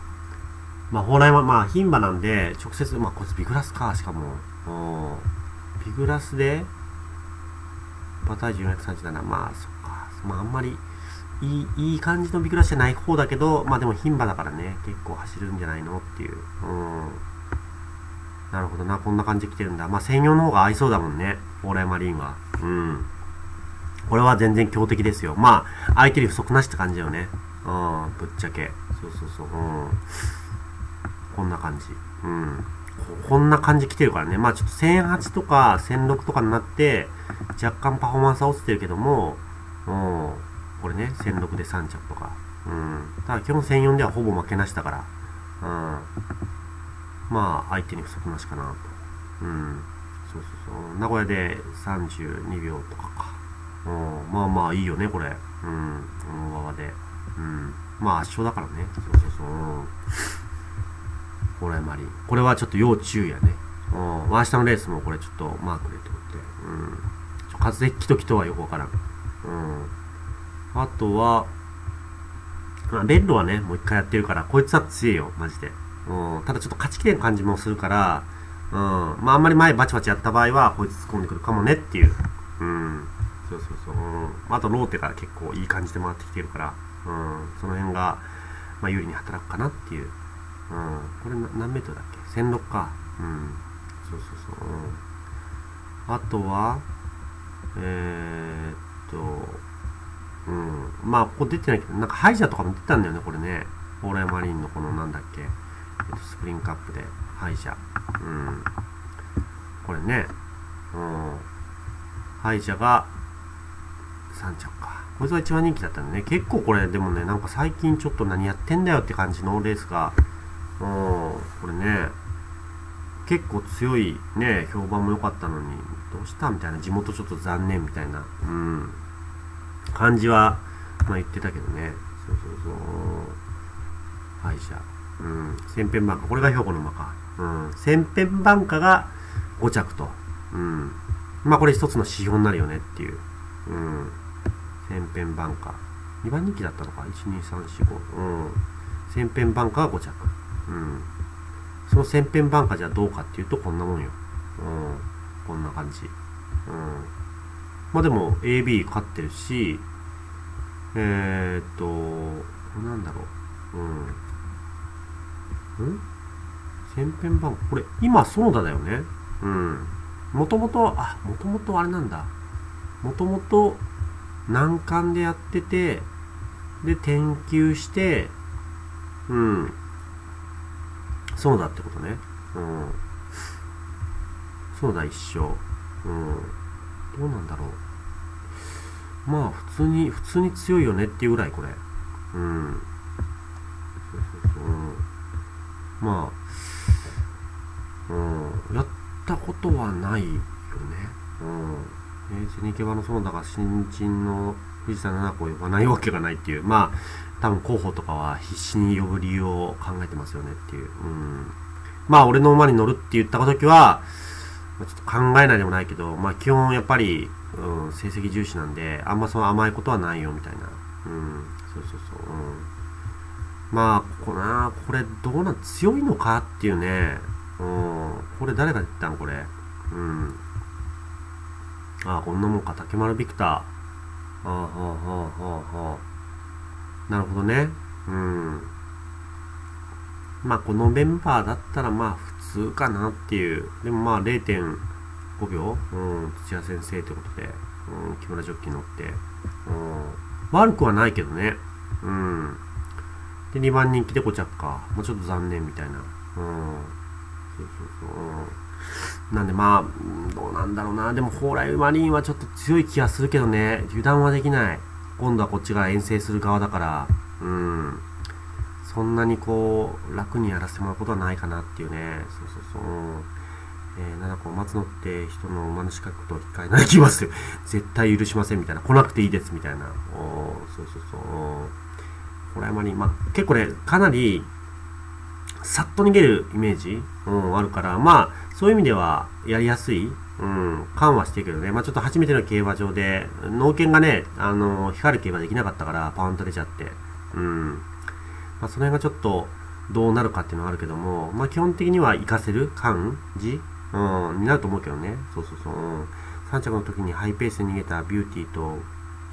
まあ、蓬莱は、まあ、牝馬なんで、直接、まあ、こいつビグラスか、しかも。うん。ビグラスで、馬体重よんひゃくさんじゅうなな、まあ、そっか。まあ、あんまり、いい、いい感じのビグラスじゃない方だけど、まあでも牝馬だからね、結構走るんじゃないのっていう。うん。なるほどな、こんな感じで来てるんだ。まあ専用の方が合いそうだもんね、蓬莱マリンは。うん。これは全然強敵ですよ。まあ、相手に不足なしって感じだよね。うん、ぶっちゃけ。そうそうそう。うん。こんな感じ。うん。こんな感じ来てるからね。まあちょっとせんはちとかせんろくとかになって、若干パフォーマンスは落ちてるけども、うん。これね、せんろくでさんちゃくとか。うん。ただ今日のせんよんではほぼ負けなしだから。うん。まあ、相手に不足なしかなと。うん。そうそうそう。名古屋でさんじゅうにびょうとかか。うん。まあまあいいよね、これ。うん。この側で。うん。まあ圧勝だからね。そうそうそう。これまり。これはちょっと要注意やね。うん。明日のレースもこれちょっとマークでとって。うん。ちょ、活躍キトキトはよくわからん。うん。あとは、まあ、レッドはね、もう一回やってるから、こいつは強いよ、マジで。うん、ただちょっと勝ちきれん感じもするから、うん、まああんまり前バチバチやった場合は、こいつ突っ込んでくるかもねっていう。うん、そうそうそう。うん、あとローテが結構いい感じで回ってきてるから、うん、その辺が、まあ有利に働くかなっていう。うん、これ何メートルだっけ ?せんろく か。うん、そうそうそう。うん、あとは、えーっと、うん、まあ、ここ出てないけど、なんかハイジャとかも出たんだよね、これね。蓬莱マリンのこのなんだっけ、えっと、スプリングカップで、ハイジャ。うん。これね、うん。ハイジャがさんちゃくか。こいつが一番人気だったんだね。結構これ、でもね、なんか最近ちょっと何やってんだよって感じのレースが、うん、これね、結構強い、ね、評判も良かったのに、どうしたみたいな、地元ちょっと残念みたいな。うん。感じは、まあ、言ってたけどね。そうそうそう。敗者。うん。千編番下。これが兵庫の馬か。うん。千編番下がごちゃくと。うん。まあ、これ一つの指標になるよねっていう。うん。千編番下。にばん人気だったのか。いち、に、さん、よん、ご。うん。千編番下がごちゃく。うん。その千編番下じゃどうかっていうと、こんなもんよ。うん。こんな感じ。うん。まあでも エービー 勝ってるし、えー、っと、なんだろう。うん。ん千編番これ、今、園田だよね。うん。もともと、あ、もともとあれなんだ。もともと、難関でやってて、で、転休して、うん。園田ってことね。うん。そうだ、一生。うん。どうなんだろう。まあ、普通に、普通に強いよねっていうぐらい、これ。うん。そうそうそう。うん、まあ、うん。やったことはないよね。うん。明治に競馬の園田が新人の藤田七子を呼ばないわけがないっていう。まあ、多分候補とかは必死に呼ぶ理由を考えてますよねっていう。うん。まあ、俺の馬に乗るって言ったときは、ちょっと考えないでもないけど、まあ、基本やっぱり、うん、成績重視なんで、あんまその甘いことはないよみたいな。うん。そうそうそう。うん、まあ、ここな、これどうなん、強いのかっていうね。うん。これ誰が言ったのこれ。うん。ああ、こんなもんか。竹丸ビクター。ああ、はあ、はあ、はあ。なるほどね。うん。まあ、このメンバーだったら、まあ、普通かなっていう。でも、まあ、れいてんごびょう、うん、土屋先生ってことで、うん、木村ジョッキー乗って、うん、悪くはないけどね。うん。で、にばんにんきでご着か。もうちょっと残念みたいな。うん。そうそうそう。うん、なんで、まあ、どうなんだろうな。でも、蓬莱マリーンはちょっと強い気がするけどね。油断はできない。今度はこっちが遠征する側だから。うん。そんなにこう、楽にやらせてもらうことはないかなっていうね。そうそうそう。えー、七子を待つのって人の馬の資格と引き換えない気がする。絶対許しませんみたいな。来なくていいですみたいな。おそうそうそう。これあまり、まあ、結構ね、かなり、さっと逃げるイメージ、うん、あるから、まあ、そういう意味ではやりやすい、うん、感はしてるけどね。まあ、ちょっと初めての競馬場で、農研がね、あの、光る競馬できなかったから、パーンと出ちゃって。うん。まあその辺がちょっとどうなるかっていうのはあるけども、まあ基本的には活かせる感じ、うん、になると思うけどね。そうそうそう。うん、さんちゃくの時にハイペースで逃げたビューティーと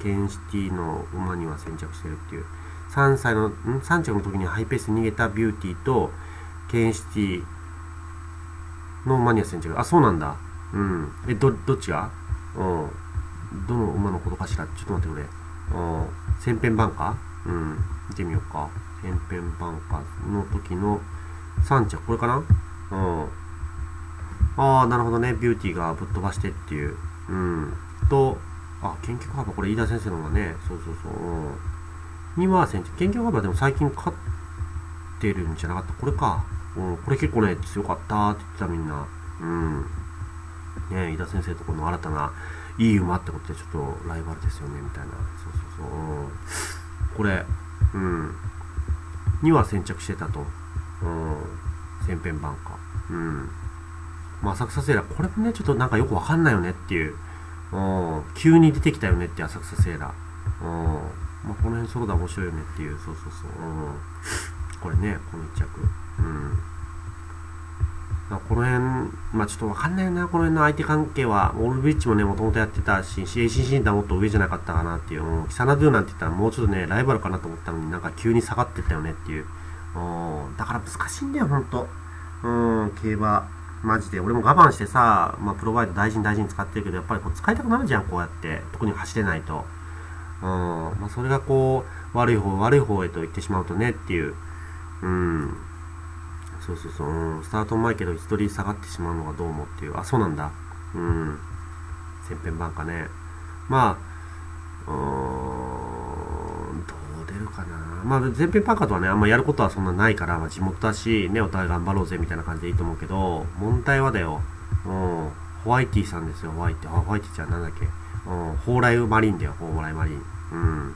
ケンシティの馬には先着してるっていう。さんさいの、ん ?さん 着の時にハイペースで逃げたビューティーとケンシティの馬には先着。あ、そうなんだ。うん。え、ど、どっちがうん。どの馬のことかしら。ちょっと待ってくれ。うん。千編番かうん。見てみようか。天変バンカーの時のさんちゃく、これかなうん。ああ、なるほどね。ビューティーがぶっ飛ばしてっていう。うん。と、あ、研究幅、これ飯田先生の方がね、そうそうそう。うん、には先生、研究幅でも最近勝ってるんじゃなかった。これか。うん。これ結構ね、強かったーって言ってたみんな。うん。ね、飯田先生とこの新たないい馬ってことでちょっとライバルですよね、みたいな。そうそうそう。うん、これ、うん。には先着してたと。うん。千編番か。うん。まあ、浅草セイラー。これもね、ちょっとなんかよくわかんないよねっていう。うん。急に出てきたよねって、浅草セイラー。うん。まあ、この辺そうだ、面白いよねっていう。そうそうそう。うん。これね、この一着。うん。まあ、この辺、まあ、ちょっとわかんないよな、この辺の相手関係は。オールブリッジもね、もともとやってたし、エーシー 診断もっと上じゃなかったかなっていう。うん、キサナドゥなんて言ったらもうちょっとね、ライバルかなと思ったのになんか急に下がってったよねっていう。うん、だから難しいんだよ、ほんと。うん、競馬。マジで。俺も我慢してさ、まあ、プロバイド大事に大事に使ってるけど、やっぱりこう使いたくなるじゃん、こうやって。特に走れないと。うん、まあ、それがこう、悪い方、悪い方へと行ってしまうとねっていう。うん。そうそうそう、うん、スタート前けど一人下がってしまうのがどうもっていう。あ、そうなんだ。うん。千編番かね。まあ、うーん、どう出るかな。まあ、千編番かとはね、あんまやることはそんなないから、まあ、地元だし、ね、お互い頑張ろうぜみたいな感じでいいと思うけど、問題はだよ。うん。ホワイティさんですよ、ホワイティ。あ、ホワイティちゃんなんだっけ。うん。蓬莱マリーンだよ、蓬莱マリーン。うん。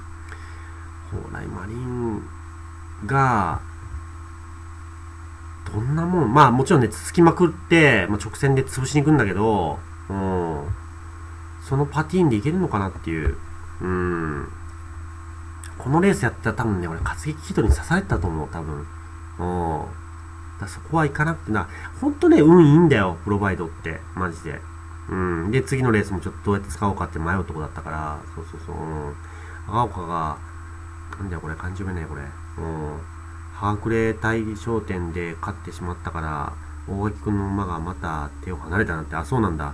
蓬莱マリーンが、どんなもん、まあもちろんね、つつきまくって、まあ、直線で潰しに行くんだけど、うん、そのパティーンでいけるのかなっていう。うん、このレースやったら多分ね、俺、活撃キットに刺されたと思う、多分。うん、だそこはいかなくてな、ほんとね、運いいんだよ、プロバイドって、マジで。うん、で、次のレースもちょっとどうやって使おうかって迷うとこだったから、そうそうそう。うん、赤岡が、なんだよこれ、感じ読めないこれ。うんハークレー対象店で勝ってしまったから、大垣くんの馬がまた手を離れたなんて、あ、そうなんだ。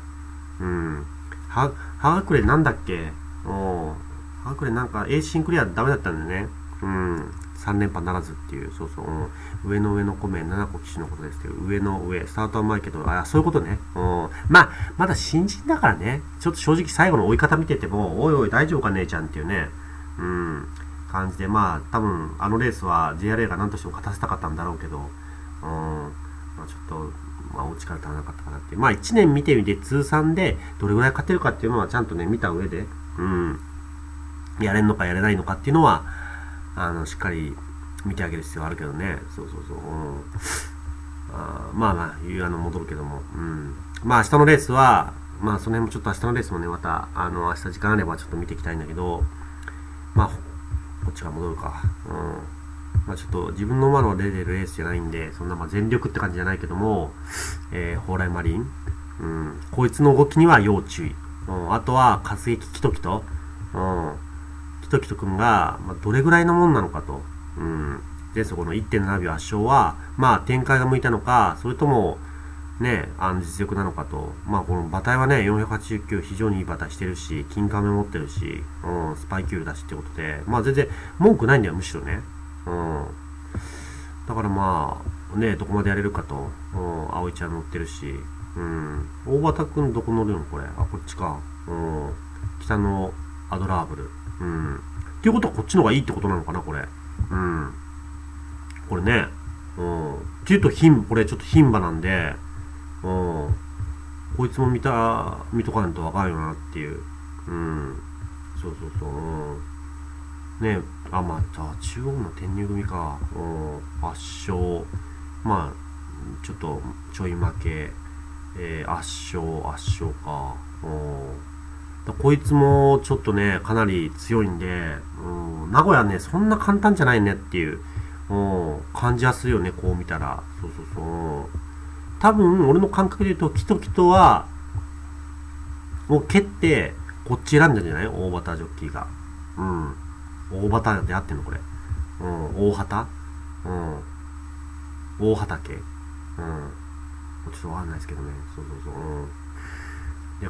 うん。ハークレーなんだっけおハークレーなんか、エーシンクリアダメだったんだよね。うん。さんれんぱならずっていう、そうそう。うん、上の上の米、ななこ騎手のことですけど、上の上、スタートは甘いけど、あ、そういうことね。うん。まあ、まだ新人だからね、ちょっと正直最後の追い方見てても、おいおい大丈夫か姉ちゃんっていうね、うん、感じで、まあ、多分あのレースは ジェイアールエー が何としても勝たせたかったんだろうけど、うん、まあ、ちょっと、まあ、お力足らなかったかなっていう。まあ、いちねん見てみて、通算でどれぐらい勝てるかっていうのはちゃんとね、見た上で、うん、やれんのかやれないのかっていうのは、あの、しっかり見てあげる必要あるけどね、そうそうそう、うん、あまあまあ、いうあの、戻るけども、うん。まあ、明日のレースは、まあ、その辺もちょっと明日のレースもね、また、あの、明日時間あればちょっと見ていきたいんだけど、まあ、こっちが戻るか。うん。まあ、ちょっと自分の馬の出てるレースじゃないんで、そんなまあ全力って感じじゃないけども、えー、蓬莱マリン。うん。こいつの動きには要注意。うん。あとは、活劇キトキト。うん。キトキトくんが、まあ、どれぐらいのもんなのかと。うん。で、そこの いってんななびょう圧勝は、まあ、展開が向いたのか、それとも、ね、あの実力なのかと。まあ、この馬体はね、よんひゃくはちじゅうきゅう非常にいい馬体してるし、金カメ持ってるし、うん、スパイキュールだしってことで、まあ、全然文句ないんだよ、むしろね。うん。だからまあ、ね、どこまでやれるかと。うん、葵ちゃん乗ってるし、うん。大畑くんどこ乗るのこれ。あ、こっちか。うん。北のアドラーブル。うん。っていうことはこっちの方がいいってことなのかな、これ。うん。これね、うん。っていうと、ひん、これちょっと牝馬なんで、うん。こいつも見た、見とかないとわかるよなっていう。うん。そうそうそう。うん、ねえ、あ、また、中央の転入組か。うん。圧勝。まあ、ちょっと、ちょい負け。えー、圧勝、圧勝か。うん。だこいつも、ちょっとね、かなり強いんで、うん。名古屋ね、そんな簡単じゃないねっていう。うん、感じはするよね、こう見たら。そうそうそう。多分、俺の感覚で言うと、キトキトは、を蹴って、こっち選んだんじゃない？大畑ジョッキーが。うん。大畑で合ってんのこれ。うん。大畑？うん。大畑？うん。ちょっとわかんないですけどね。そうそうそう。うん。いや、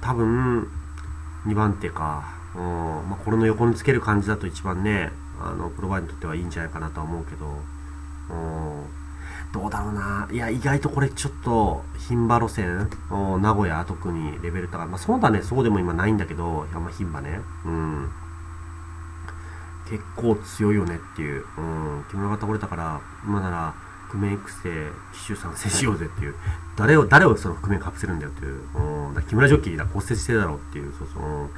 多分、にばんてか。うん。まあ、これの横につける感じだと一番ね、あの、プロバイにとってはいいんじゃないかなとは思うけど、うん、どうだろうな。いや、意外とこれちょっと、牝馬路線、うん、名古屋特にレベル高い。まあ、そうだね、そうでも今ないんだけど、あんま牝馬ね。うん。結構強いよねっていう、うん、木村が倒れたから、今なら、覆面育成、騎手参戦しようぜっていう、誰を、誰をその覆面かぶせるんだよっていう、うん、だ木村ジョッキーだ、骨折してるだろうっていう、そうそう。うん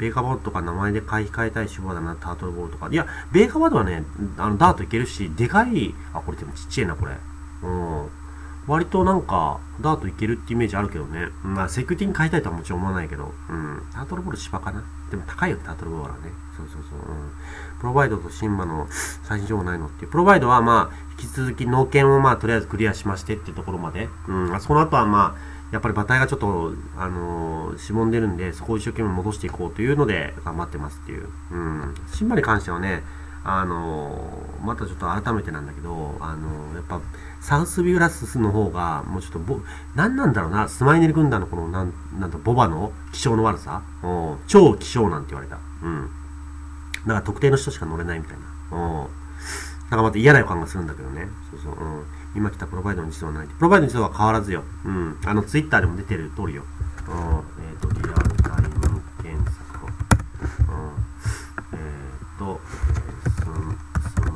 ベーカーバードとか名前で買い控えたい手法だな、タートルボールとか。いや、ベーカーバードはね、あの、ダートいけるし、でかい、あ、これでもちっちゃいな、これ。うん。割となんか、ダートいけるってイメージあるけどね。まあ、セキュリティに買いたいとはもちろん思わないけど。うん。タートルボール芝かな。でも高いよ、タートルボールはね。そうそうそう。うん。プロバイドとシンバの最新情報ないのっていう。プロバイドはまあ、引き続き、農研をまあ、とりあえずクリアしましてっていうところまで。うん。その後はまあ、やっぱり馬体がちょっと、あのー、しぼんでるんで、そこを一生懸命戻していこうというので、頑張ってますっていう。うん。シンバに関してはね、あのー、またちょっと改めてなんだけど、あのー、やっぱ、サウスビューラスの方が、もうちょっとぼ、なんなんだろうな、スマイネル軍団のこの、なん、なんと、ボバの気性の悪さ、うん、超気性なんて言われた。うん。だから特定の人しか乗れないみたいな。うん。だからまた嫌な予感がするんだけどね。そうそう。うん。今来たプロバイドの実はない。プロバイドの実は変わらずよ。うん。あの、ツイッターでも出てる通りよ。うん。えっ、ー、と、リアルタイム検索。うん。えっ、ー、と、スマイル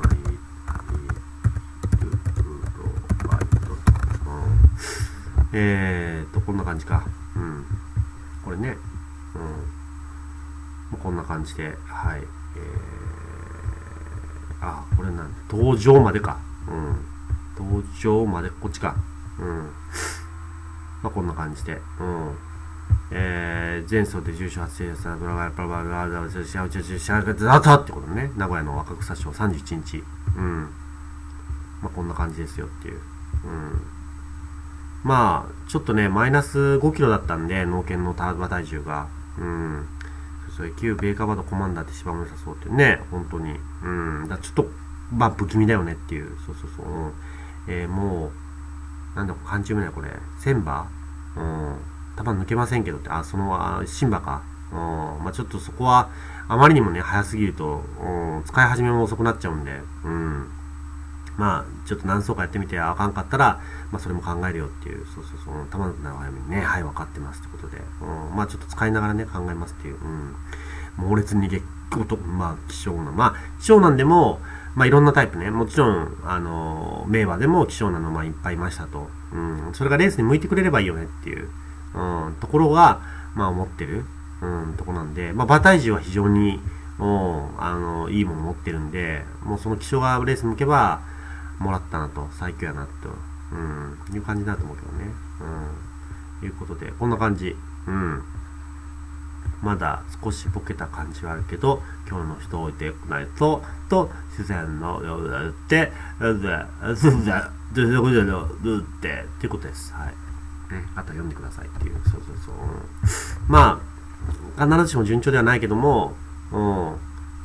プロバイド。うん。えっ、ー、と、こんな感じか。うん。これね。うん。こんな感じで、はい。えー、あ、これなんだ。登場までか。うん。登場まで、こっちか。うん。まあ、こんな感じで。うん。えー、前走で重賞発生した、ブラブラブラブラブラブラブラブラブラブラブラブラブラブラってことね。名古屋の若草賞さんじゅういちにち。うん。まあ、こんな感じですよっていう。うん。まあ、ちょっとね、マイナスごキロだったんで、農研の馬体重が。うん。それ、旧ベーカーバードコマンダーって芝も良さそうっていうね、本当に。うん。だちょっと、まあ、不気味だよねっていう。そうそうそう。うんえー、もう、なんだ、缶中目だよ、これ。千馬うん。多分抜けませんけどって、あ、その、新馬か。うん。まあ、ちょっとそこは、あまりにもね、早すぎると、うん、使い始めも遅くなっちゃうんで、うん。まあ、ちょっと何層かやってみてあかんかったら、まあ、それも考えるよっていう、そうそうそう、玉の長い目にね、はい、分かってますってことで、うん、まあ、ちょっと使いながらね、考えますっていう、うん、猛烈に劣行と、まあ、希少な、まあ、希少なんでも、まあ、いろんなタイプね、もちろん、あの、名馬でも希少なの、まあ、いっぱいいましたと、うん、それがレースに向いてくれればいいよねっていう、うん、ところが、まあ、思ってる、うん、とこなんで、まあ、馬体重は非常に、もう、あの、いいもの持ってるんで、もうその希少がレース向けば、もらったなと、最強やなと、うん、いう感じだと思うけどね。うん。いうことで、こんな感じ。うん。まだ少しボケた感じはあるけど、今日の人置いてくないと、と、自然のようだって、うん、うん、すんだ、どういうことって、ということです。はい。ね、あと読んでくださいっていう、そうそうそう。うん、まあ、必ずしも順調ではないけども、うん、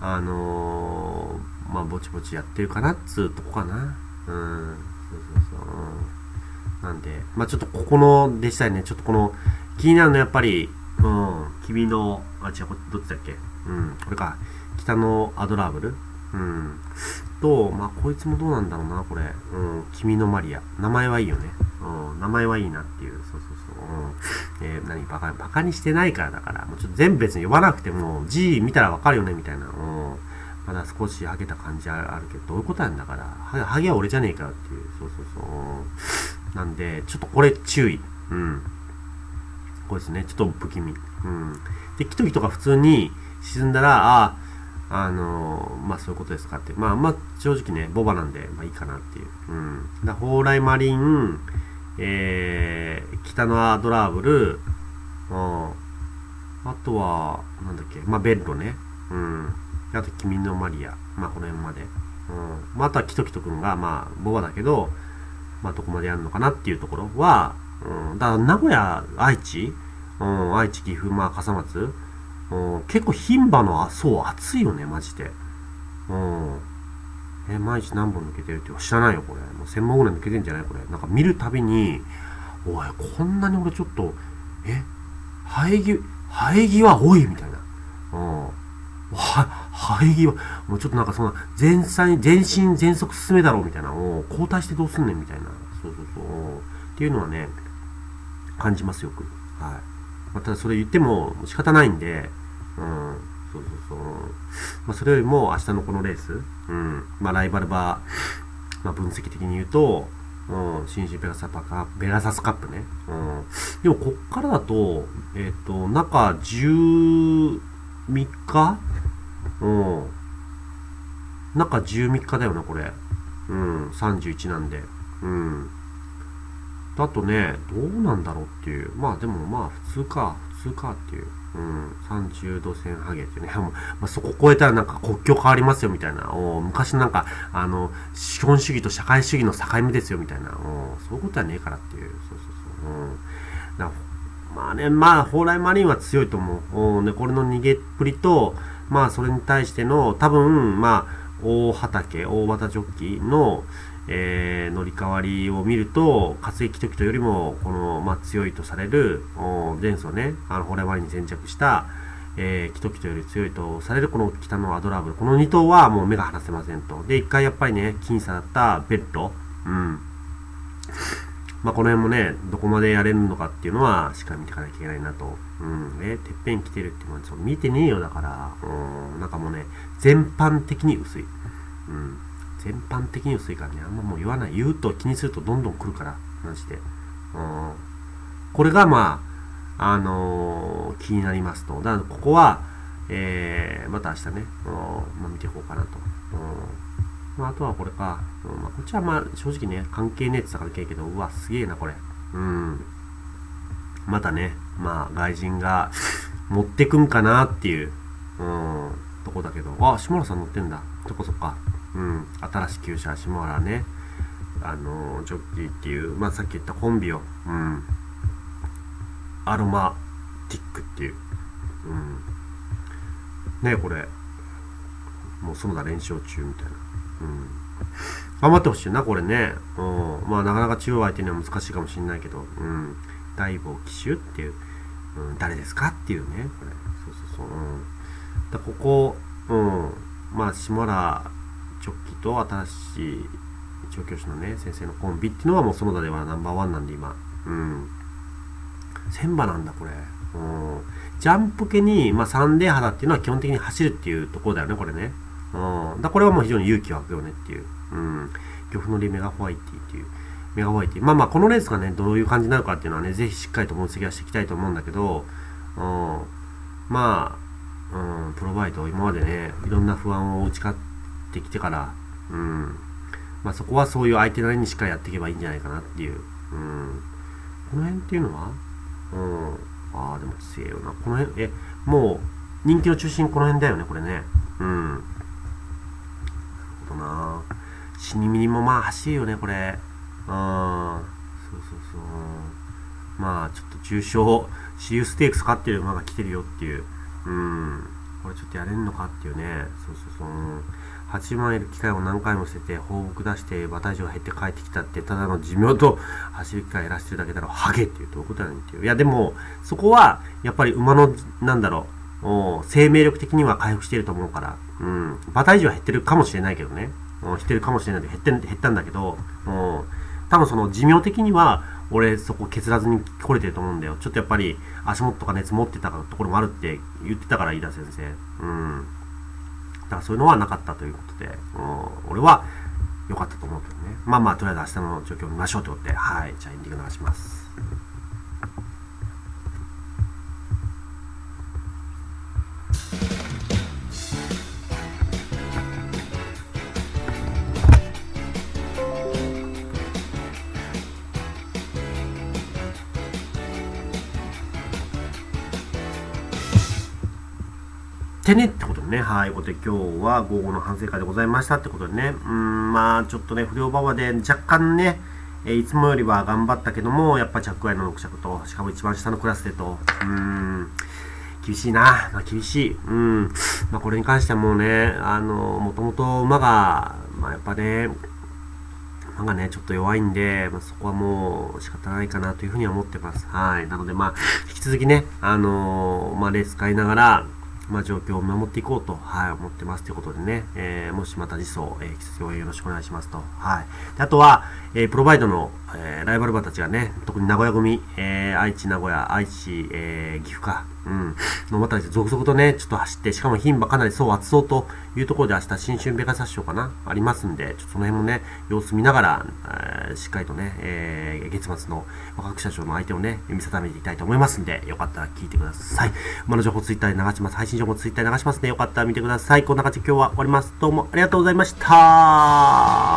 あのー、まあ、ぼちぼちやってるかなっつうとこかな。うん、そうそうそう。うん、なんで、まあ、ちょっとここの、でしたいね、ちょっとこの、気になるのやっぱり、うん、君の、あ、違う、どっちだっけ、うん、これか、北のアドラーブル、うん、と、まあ、こいつもどうなんだろうな、これ、うん、君のマリア。名前はいいよね。うん、名前はいいなっていう、そうそうそう。うん、えー、何バカ、バカにしてないからだから、もうちょっと全部別に呼ばなくても、字見たらわかるよね、みたいな。うん、まだ少しハゲた感じあるけど、どういうことなんだから、ハゲは俺じゃねえからっていう、そうそうそう。なんで、ちょっとこれ注意。うん。これですね、ちょっと不気味。うん。で、キトキとか普通に沈んだら、ああのー、まあそういうことですかって。まあまあ正直ね、ボバなんで、まあいいかなっていう。うん。だから蓬莱マリン、えー、北のアドラーブル、あとは、なんだっけ、まあベッドね。うん。あと、君のマリア。まあこの辺まで。うん。まああとはキトキトくんが、まあボバだけど、まあどこまでやるのかなっていうところは、うん。だから名古屋、愛知、うん、愛知、岐阜、まあ笠松、うん、結構牝馬の層厚いよね、マジで。うん。え、毎日何本抜けてるって知らないよ、これ。もうせんぼんぐらい抜けてんじゃないこれ。なんか見るたびに、おい、こんなに俺ちょっと、え、生え際、生え際多いみたいな。うん。は、生え際、もうちょっとなんかそんな、全身、全身全速進めだろうみたいな。うん。交代してどうすんねんみたいな。そうそうそう。っていうのはね、感じますよく。はい。まあ、ただそれ言っても仕方ないんで、うん。そうそうそう。まあ、それよりも明日のこのレース、うん。まあ、ライバル馬、まあ、分析的に言うと、うん。新州ベガサパカ、ベガサスカップね。うん。でも、こっからだと、えっと、中じゅうみっか？うん。中じゅうみっかだよな、これ。うん。さんじゅういちなんで。うん。だとね、どうなんだろうっていう。まあ、でもまあ、普通か、普通かっていう。うん、さんじゅうど線ハゲってね、もうまあ、そこ超えたらなんか国境変わりますよみたいな、お昔なんか、あの、資本主義と社会主義の境目ですよみたいな、おそういうことはねえからっていう、そうそうそう、うん、だまあね、まあ、蓬莱マリンは強いと思う、おね、これの逃げっぷりと、まあ、それに対しての、多分まあ、大畑、大畑ジョッキーの、えー、乗り換わりを見ると、活躍時とよりも、この、まあ、強いとされる、前走ね、あの、蓬莱マリンに先着した、えー、キトキトより強いとされる、この北のアドラーブル。このにとうはもう目が離せませんと。で、いっかいやっぱりね、僅差だったベッド。うん。まあ、この辺もね、どこまでやれるのかっていうのは、しっかり見ていかなきゃいけないなと。うん。え、てっぺん来てるっていうのは、見てねえよだから、うん、なんかもうね、全般的に薄い。うん。全般的に薄いからね、あんまもう言わない。言うと気にするとどんどん来るから、マジで。うん、これが、まあ、あのー、気になりますと。だから、ここは、えー、また明日ね、うん、まあ、見ていこうかなと。うん、まあ、あとはこれか。うん、まあ、こっちはまあ、正直ね、関係ねえって言ったからけえけど、うわ、すげえな、これ。うん。またね、まあ、外人が持ってくんかなっていう、うん、とこだけど、あ、下原さん乗ってんだ。そっかそっか。うん、新しい旧車、下原ね、あのー、ジョッキーっていう、まあ、さっき言ったコンビを、うん、アロマティックっていう、うん、ねこれ、もう園田連勝中みたいな、うん、頑張ってほしいな、これね、うん、まあ、なかなか中央相手には難しいかもしれないけど、うん、大坊騎手っていう、うん、誰ですかっていうね、これ、そうそうそう、うん、だここ、うん、まあ、下原、直帰と新しい調教師のね、先生のコンビっていうのはもう園田ではナンバーワンなんで今。うん。千葉なんだ、これ。うん。ジャンプ系に、まあ、サンデー肌っていうのは基本的に走るっていうところだよね、これね。うん。だこれはもう非常に勇気湧くよねっていう。うん。漁夫のりメガホワイティっていう。メガホワイティ。まあまあ、このレースがね、どういう感じになるかっていうのはね、ぜひしっかりと分析はしていきたいと思うんだけど、うん。まあ、うん、プロバイト、今までね、いろんな不安を打ち勝ってきてから、うん。まあそこはそういう相手なりにしっかりやっていけばいいんじゃないかなっていう。うん。この辺っていうのはうん。ああ、でも強いよな。この辺、え、もう人気の中心この辺だよね、これね。うん。なるほどな。死に身にもまあ走るよね、これ。ああ、そうそうそう。まあちょっと重賞、シリウステークス勝ってる馬が来てるよっていう。うん。これちょっとやれんのかっていうね。そうそうそう。はちまんいる機会を何回も捨てて、放牧出して、馬体重が減って帰ってきたって、ただの寿命と走る機会を減らしてるだけだろ、ハゲっていう、どういうことやねんっていう。いや、でも、そこは、やっぱり馬の、なんだろう、生命力的には回復していると思うから、うん、馬体重は減ってるかもしれないけどね、減ってるかもしれないけど、減って、減ったんだけど、うん、多分その寿命的には、俺、そこ削らずに来れてると思うんだよ。ちょっとやっぱり、足元とか熱持ってたところもあるって言ってたから、飯田先生。うん。だからそういうのはなかったということで、うん、俺は良かったと思うけどね。まあまあ、とりあえず明日の状況を見ましょうということで、はい、じゃあエンディング流します。てねってことでね、はい、ことで今日は午後の反省会でございましたってことでね、うーん、まあちょっとね、不良馬場で若干ね、えいつもよりは頑張ったけども、やっぱ着外のろく着と、しかも一番下のクラスでと、うーん、厳しいな、まあ、厳しい、うん、まあ、これに関してはもうね、あの、もともと馬が、まあ、やっぱね、馬がね、ちょっと弱いんで、まあ、そこはもう仕方ないかなというふうには思ってます。はい、なのでまあ、引き続きね、あの、まあ、レース買いながら、まあ状況を守っていこうと、はい、思ってますということでね、えー、もしまた次走、えー、引き続き応援よろしくお願いしますと。はい。であとは、えー、プロバイドの、えー、ライバル馬たちがね、特に名古屋組、えー、愛知、名古屋、愛知、えー、岐阜か、うん、の馬たちが続々とね、ちょっと走って、しかも牝馬かなり層厚そうというところで明日、新春ベガサス賞かな、ありますんで、ちょっとその辺もね、様子見ながら、えー、しっかりとね、えー、月末の若草賞の相手をね、見定めていきたいと思いますんで、よかったら聞いてください。馬の情報ツイッターで流します。配信もツイッター流しますね。よかったら見てください。こんな感じで今日は終わります。どうもありがとうございました。